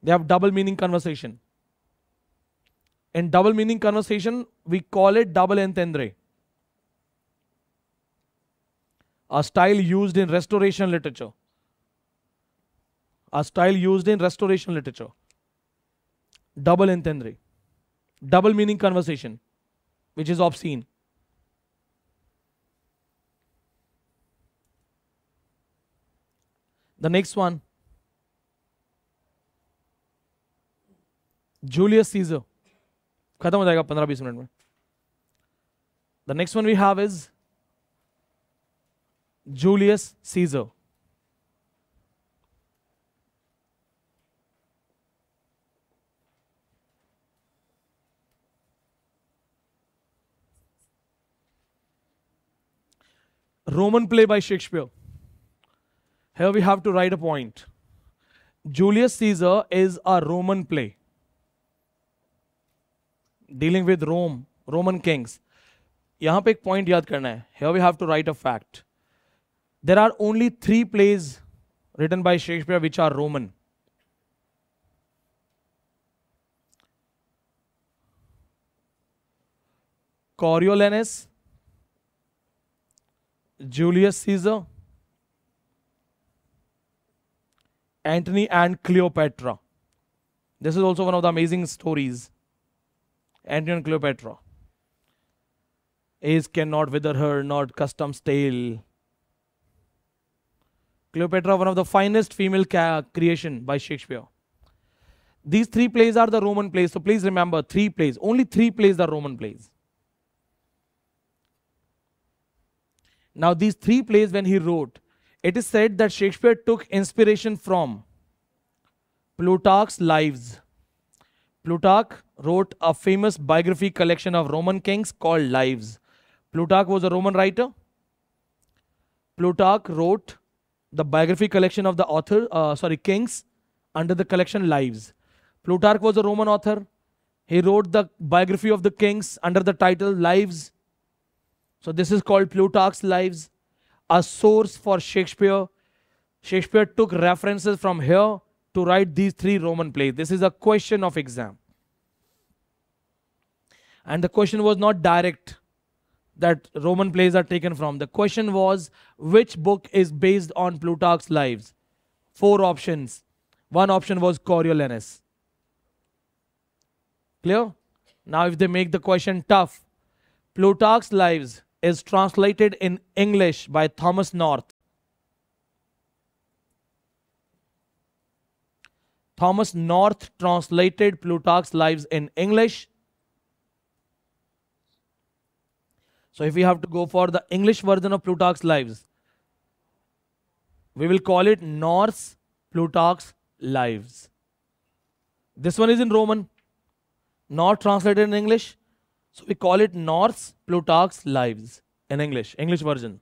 They have double meaning conversation. In double meaning conversation, we call it double entendre. A style used in Restoration literature. A style used in Restoration literature. Double entendre. Double meaning conversation, which is obscene. The next one, Julius Caesar. खत्म हो जाएगा 15-20 minute में. The next one we have is Julius Caesar. Roman play by Shakespeare. Here we have to write a point. Julius Caesar is a Roman play dealing with Rome, Roman kings. यहाँ पे एक point याद करना है. Here we have to write a fact. There are only 3 plays written by Shakespeare which are Roman. Coriolanus, Julius Caesar, Antony and Cleopatra. This is also one of the amazing stories. Antony and Cleopatra. Ace cannot wither her, not custom's tale. Cleopatra, one of the finest female creation by Shakespeare. These 3 plays are the Roman plays. So please remember, 3 plays. Only 3 plays are Roman plays. Now these 3 plays when he wrote, it is said that Shakespeare took inspiration from Plutarch's Lives. Plutarch wrote a famous biography collection of Roman kings called Lives. Plutarch was a Roman writer. Plutarch wrote the biography collection of the kings under the collection Lives. Plutarch was a Roman author. He wrote the biography of the kings under the title Lives. So this is called Plutarch's Lives. A source for Shakespeare. Shakespeare took references from here to write these 3 Roman plays. This is a question of exam. And the question was not direct that Roman plays are taken from. The question was, which book is based on Plutarch's Lives? 4 options. 1 option was Coriolanus. Clear? Now if they make the question tough, Plutarch's Lives is translated in English by Thomas North. Thomas North translated Plutarch's Lives in English. So if we have to go for the English version of Plutarch's Lives, we will call it North's Plutarch's Lives. This one is in Roman, not translated in English. So we call it North's Plutarch's Lives in English, English version.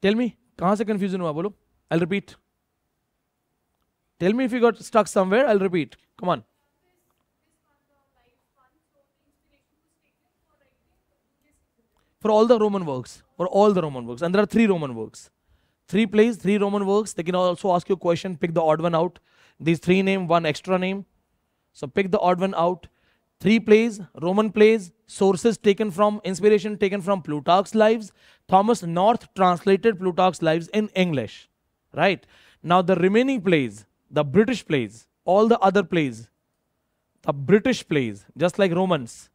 Tell me, kahan se confusion hua, bolo? I'll repeat. Tell me if you got stuck somewhere, I'll repeat. Come on. For all the Roman works. For all the Roman works. And there are 3 Roman works. 3 plays, 3 Roman works. They can also ask you a question, pick the odd one out. These 3 name, 1 extra name. So pick the odd one out. 3 plays, Roman plays, sources taken from, inspiration taken from Plutarch's Lives. Thomas North translated Plutarch's Lives in English. Right? Now the remaining plays, the British plays, all the other plays, the British plays, just like Romans.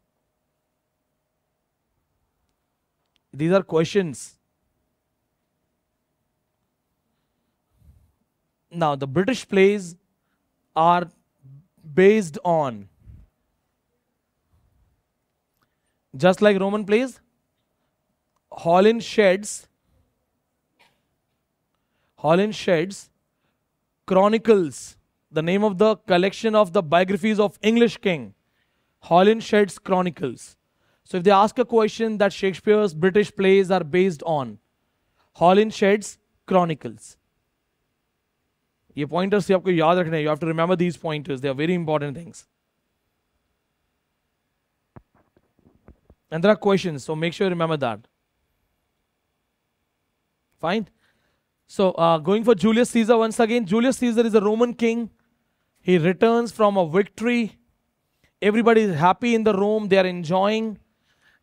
These are questions. Now the British plays are based on Just like Roman plays, Holland Shed's Chronicles, the name of the collection of the biographies of English king, Holland Shed's Chronicles. So if they ask a question that Shakespeare's British plays are based on, Holland Shed's Chronicles. These pointers you have to remember, these pointers, they are very important things. And there are questions, so make sure you remember that. Fine. So going for Julius Caesar once again. Julius Caesar is a Roman king. He returns from a victory. Everybody is happy in the Rome. They are enjoying.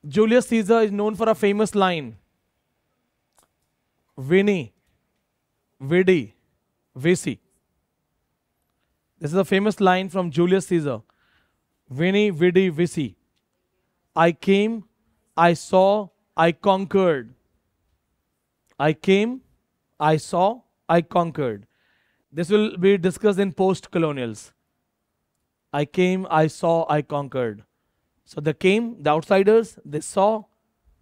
Julius Caesar is known for a famous line. Veni, Vidi, Vici. This is a famous line from Julius Caesar. Veni, Vidi, Vici. I came, I saw, I conquered. I came, I saw, I conquered. This will be discussed in post-colonials. I came, I saw, I conquered. So they came, the outsiders, they saw,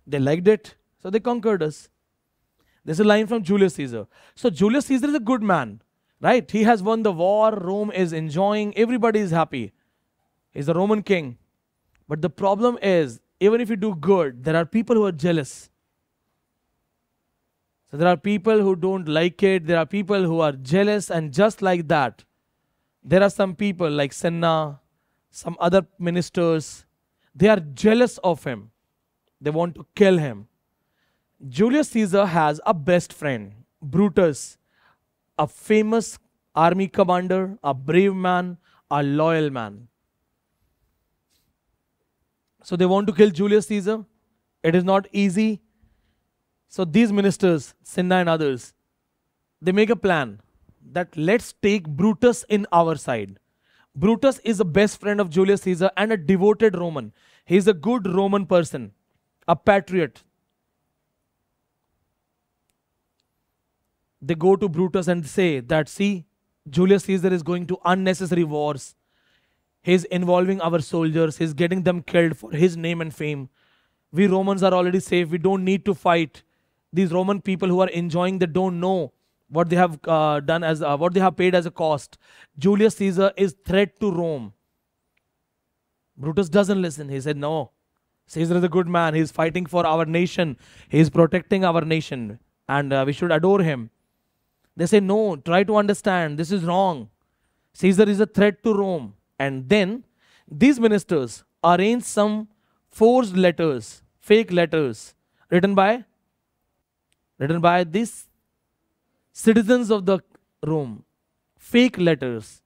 they liked it, so they conquered us. This is a line from Julius Caesar. So Julius Caesar is a good man, right? He has won the war, Rome is enjoying, everybody is happy. He's a Roman king. But the problem is, even if you do good, there are people who are jealous. So there are people who don't like it. There are people who are jealous, and just like that, there are some people like Cinna, some other ministers, they are jealous of him. They want to kill him. Julius Caesar has a best friend, Brutus, a famous army commander, a brave man, a loyal man. So they want to kill Julius Caesar. It is not easy. So these ministers, Cinna and others, they make a plan that let's take Brutus in our side. Brutus is the best friend of Julius Caesar and a devoted Roman. He is a good Roman person, a patriot. They go to Brutus and say that, see, Julius Caesar is going to unnecessary wars. He is involving our soldiers. He is getting them killed for his name and fame. We Romans are already safe. We don't need to fight. These Roman people who are enjoying, they don't know what they have done as what they have paid as a cost. Julius Caesar is threat to Rome. Brutus doesn't listen. He said, no, Caesar is a good man. He is fighting for our nation. He is protecting our nation, and we should adore him. They say, no, try to understand. This is wrong. Caesar is a threat to Rome. And then these ministers arrange some forged letters, fake letters written by these citizens of the Rome, fake letters.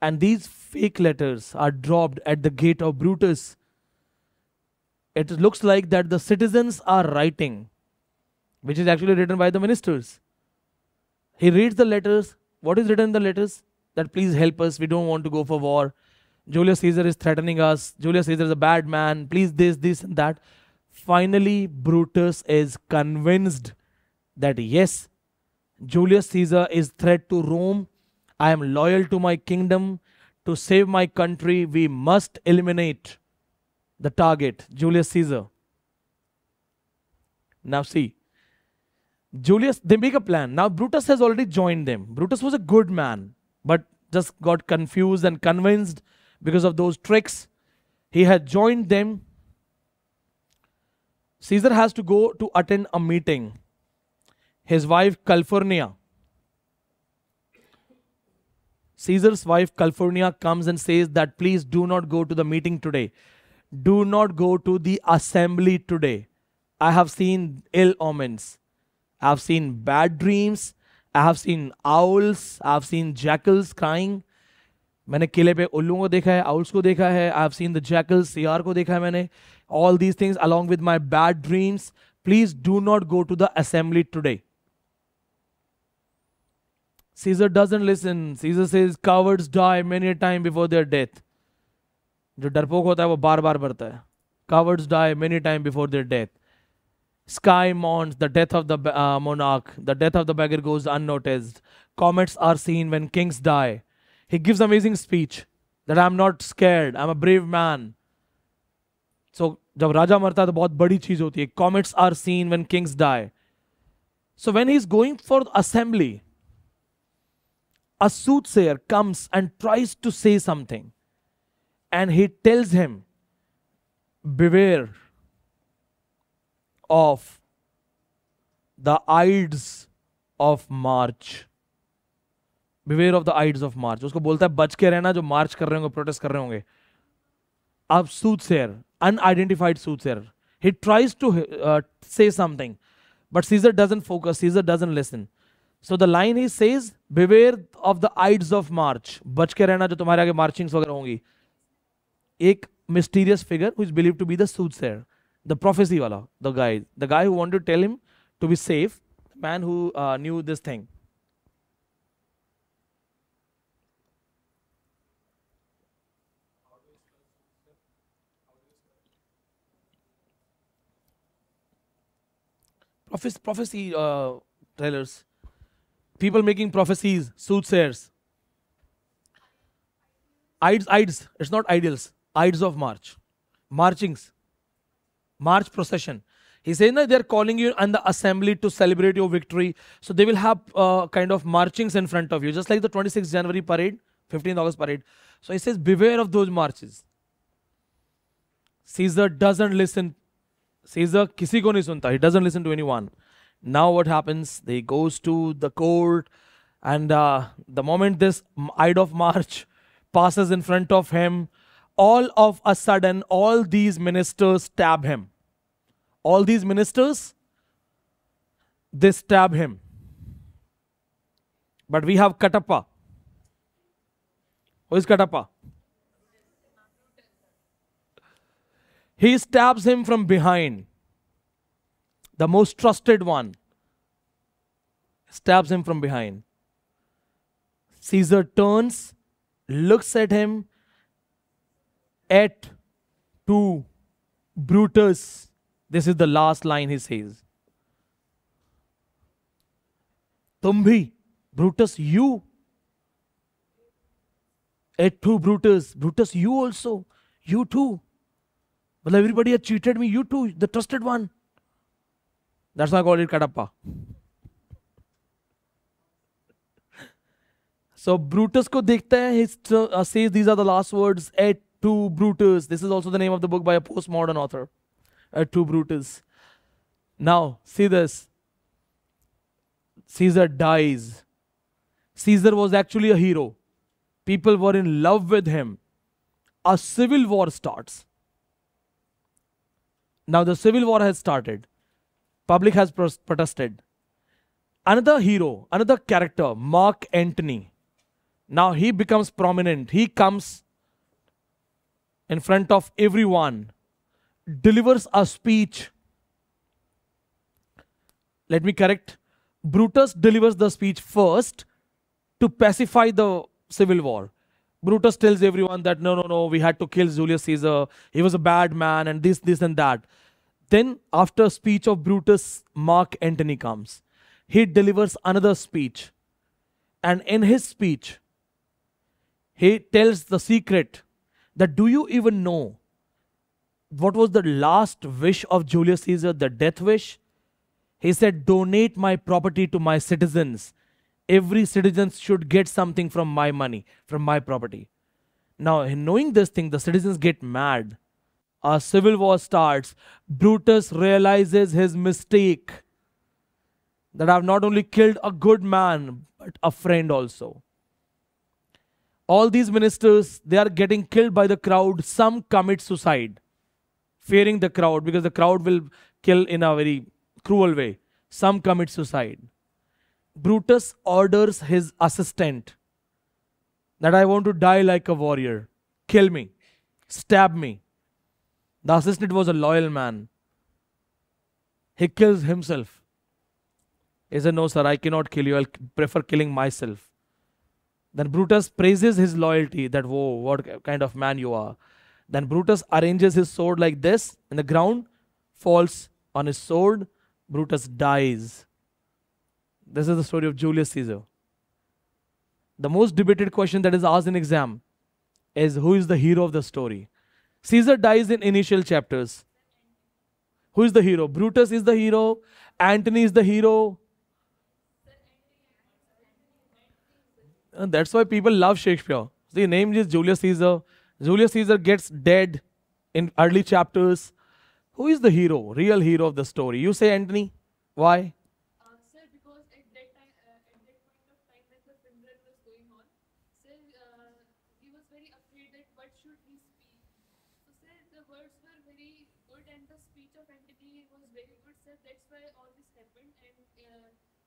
And these fake letters are dropped at the gate of Brutus. It looks like that the citizens are writing, which is actually written by the ministers. He reads the letters. What is written in the letters? That please help us, we don't want to go for war. Julius Caesar is threatening us. Julius Caesar is a bad man. Please this, this and that. Finally, Brutus is convinced that yes, Julius Caesar is a threat to Rome. I am loyal to my kingdom. To save my country, we must eliminate the target, Julius Caesar. Now see, Julius, they make a plan. Now Brutus has already joined them. Brutus was a good man, but just got confused and convinced because of those tricks. He had joined them. Caesar has to go to attend a meeting. His wife Calphurnia, Caesar's wife Calphurnia, comes and says that please do not go to the meeting today. Do not go to the assembly today. I have seen ill omens. I have seen bad dreams. I have seen owls, I have seen jackals crying. मैंने किले पे उल्लुओं को देखा है, owls को देखा है, I have seen the jackals, CR को देखा है मैंने. All these things along with my bad dreams. Please do not go to the assembly today. Caesar doesn't listen. Caesar says cowards die many a time before their death. जो डरपोक होता है वो बार-बार मरता है. Cowards die many time before their death. Sky mourns the death of the monarch. The death of the beggar goes unnoticed. Comets are seen when kings die. He gives amazing speech that I'm not scared. I'm a brave man. So जब राजा मरता है तो बहुत बड़ी चीज होती है. Comets are seen when kings die. So when he is going for assembly, a soothsayer comes and tries to say something, and he tells him, beware of the Ides of March. Beware of the Ides of March. उसको बोलता है बच के रहना जो मार्च कर रहे होंगे, प्रोटेस्ट कर रहे होंगे. अब soothsayer, unidentified soothsayer, he tries to say something, but Caesar doesn't focus. Caesar doesn't listen. So the line he says, beware of the Ides of March. बच के रहना जो तुम्हारे आगे मार्चिंग्स वगैरह होंगी. एक mysterious figure who is believed to be the soothsayer, the prophecy वाला, the guy who wanted to tell him to be safe, the man who knew this thing. Prophecy tellers. People making prophecies, soothsayers. Ides, it's not ideals. Ides of March. Marchings. March procession. He says that they are calling you and the assembly to celebrate your victory. So they will have kind of marchings in front of you. Just like the 26th January parade, 15th August parade. So he says, beware of those marches. Caesar doesn't listen. Caesar kisi ko nahi sunta. He doesn't listen to anyone. Now what happens? He goes to the court, and the moment this Ide of March passes in front of him, all of a sudden, all these ministers stab him. All these ministers, they stab him. But we have Katappa. Who is Katappa? He stabs him from behind. The most trusted one stabs him from behind. Caesar turns, looks at him, et tu, Brutus. This is the last line he says. Tum bhi, Brutus, you. Et tu, Brutus. Brutus, you also. You too. Well, everybody had cheated me. You too, the trusted one. That's why I call it Katappa. So Brutus ko dekhta hai, he says these are the last words, et tu Brutus. This is also the name of the book by a postmodern author, Et tu Brutus. Now, see this. Caesar dies. Caesar was actually a hero. People were in love with him. A civil war starts. Now the civil war has started. Public has protested. Another hero, another character, Mark Antony. Now he becomes prominent. He comes in front of everyone, delivers a speech. Let me correct. Brutus delivers the speech first to pacify the civil war. Brutus tells everyone that no, we had to kill Julius Caesar. He was a bad man and this and that. Then, after speech of Brutus, Mark Antony comes. He delivers another speech. And in his speech, he tells the secret that do you even know what was the last wish of Julius Caesar, the death wish? He said, donate my property to my citizens. Every citizen should get something from my money, from my property. Now, knowing this thing, the citizens get mad. A civil war starts. Brutus realizes his mistake, that I have not only killed a good man, but a friend also. All these ministers, they are getting killed by the crowd. Some commit suicide, fearing the crowd, because the crowd will kill in a very cruel way. Some commit suicide. Brutus orders his assistant that I want to die like a warrior. Kill me. Stab me. The assistant was a loyal man. He kills himself. He said, no, sir, I cannot kill you. I'll prefer killing myself. Then Brutus praises his loyalty, that, whoa, what kind of man you are. Then Brutus arranges his sword like this in the ground, falls on his sword. Brutus dies. This is the story of Julius Caesar. The most debated question that is asked in exam is, who is the hero of the story? Caesar dies in initial chapters. Who is the hero? Brutus is the hero. Antony is the hero. And that's why people love Shakespeare. The name is Julius Caesar. Julius Caesar gets dead in early chapters. Who is the hero? Real hero of the story? You say Antony. Why? Sir, because at that point of time, when the funeral was going on, sir, he was very afraid that what should he speak. So sir, the words were very good and the speech of Antony was very good, sir. That's why all this happened and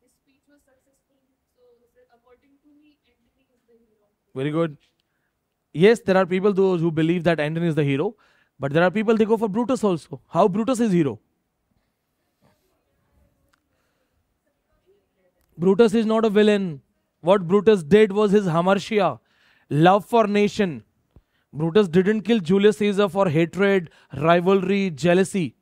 his speech was successful. So sir, according to me, Antony is the hero. Very good. Yes, there are people who believe that Antony is the hero, but there are people they go for Brutus also. How Brutus is hero? Brutus is not a villain. What Brutus did was his hamartia, love for nation. Brutus didn't kill Julius Caesar for hatred, rivalry, jealousy.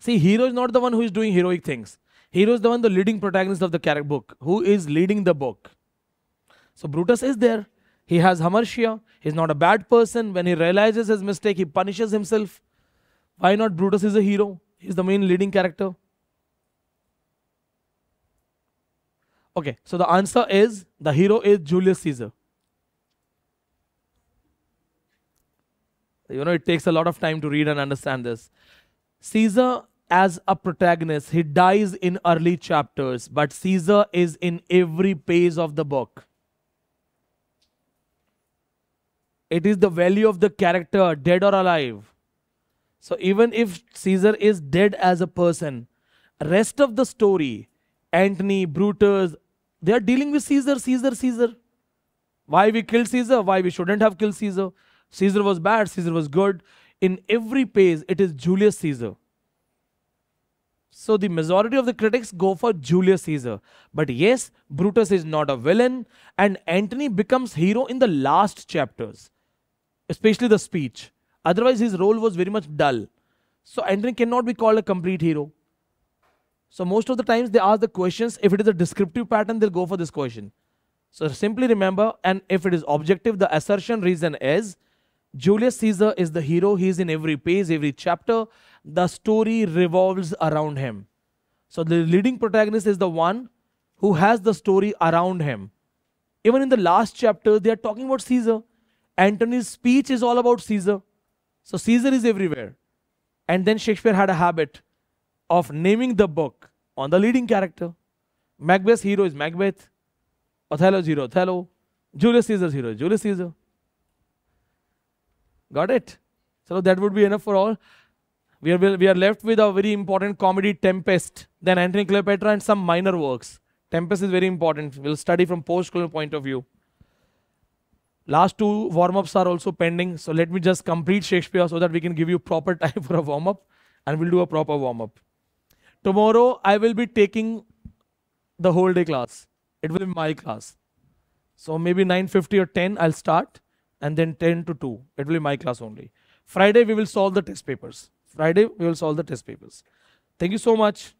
See, hero is not the one who is doing heroic things. Hero is the one, the leading protagonist of the character book, who is leading the book. So Brutus is there. He has hamartia. He's not a bad person. When he realizes his mistake, he punishes himself. Why not? Brutus is a hero. He's the main leading character. Okay, so the answer is, the hero is Julius Caesar. You know, it takes a lot of time to read and understand this. Caesar as a protagonist, he dies in early chapters, but Caesar is in every page of the book. It is the value of the character, dead or alive. So even if Caesar is dead as a person, rest of the story, Antony, Brutus, they are dealing with Caesar, Caesar, Caesar. Why we killed Caesar? Why we shouldn't have killed Caesar? Caesar was bad, Caesar was good. In every page, it is Julius Caesar. So the majority of the critics go for Julius Caesar. But yes, Brutus is not a villain and Antony becomes hero in the last chapters, especially the speech. Otherwise, his role was very much dull. So Antony cannot be called a complete hero. So most of the times they ask the questions. If it is a descriptive pattern, they'll go for this question. So simply remember, and if it is objective, the assertion reason is Julius Caesar is the hero. He is in every page, every chapter. The story revolves around him. So the leading protagonist is the one who has the story around him. Even in the last chapter, they are talking about Caesar. Antony's speech is all about Caesar. So Caesar is everywhere. And then Shakespeare had a habit of naming the book on the leading character. Macbeth's hero is Macbeth. Othello's hero, Othello. Julius Caesar's hero, Julius Caesar. Got it? So that would be enough for all. We are left with a very important comedy, Tempest. Then Antony Cleopatra and some minor works. Tempest is very important. We'll study from post-colonial point of view. Last two warm-ups are also pending. So let me just complete Shakespeare so that we can give you proper time for a warm-up. And we'll do a proper warm-up. Tomorrow, I will be taking the whole day class. It will be my class. So maybe 9:50 or 10, I'll start. And then 10 to 2. It will be my class only. Friday, we will solve the test papers. Friday, we will solve the test papers. Thank you so much.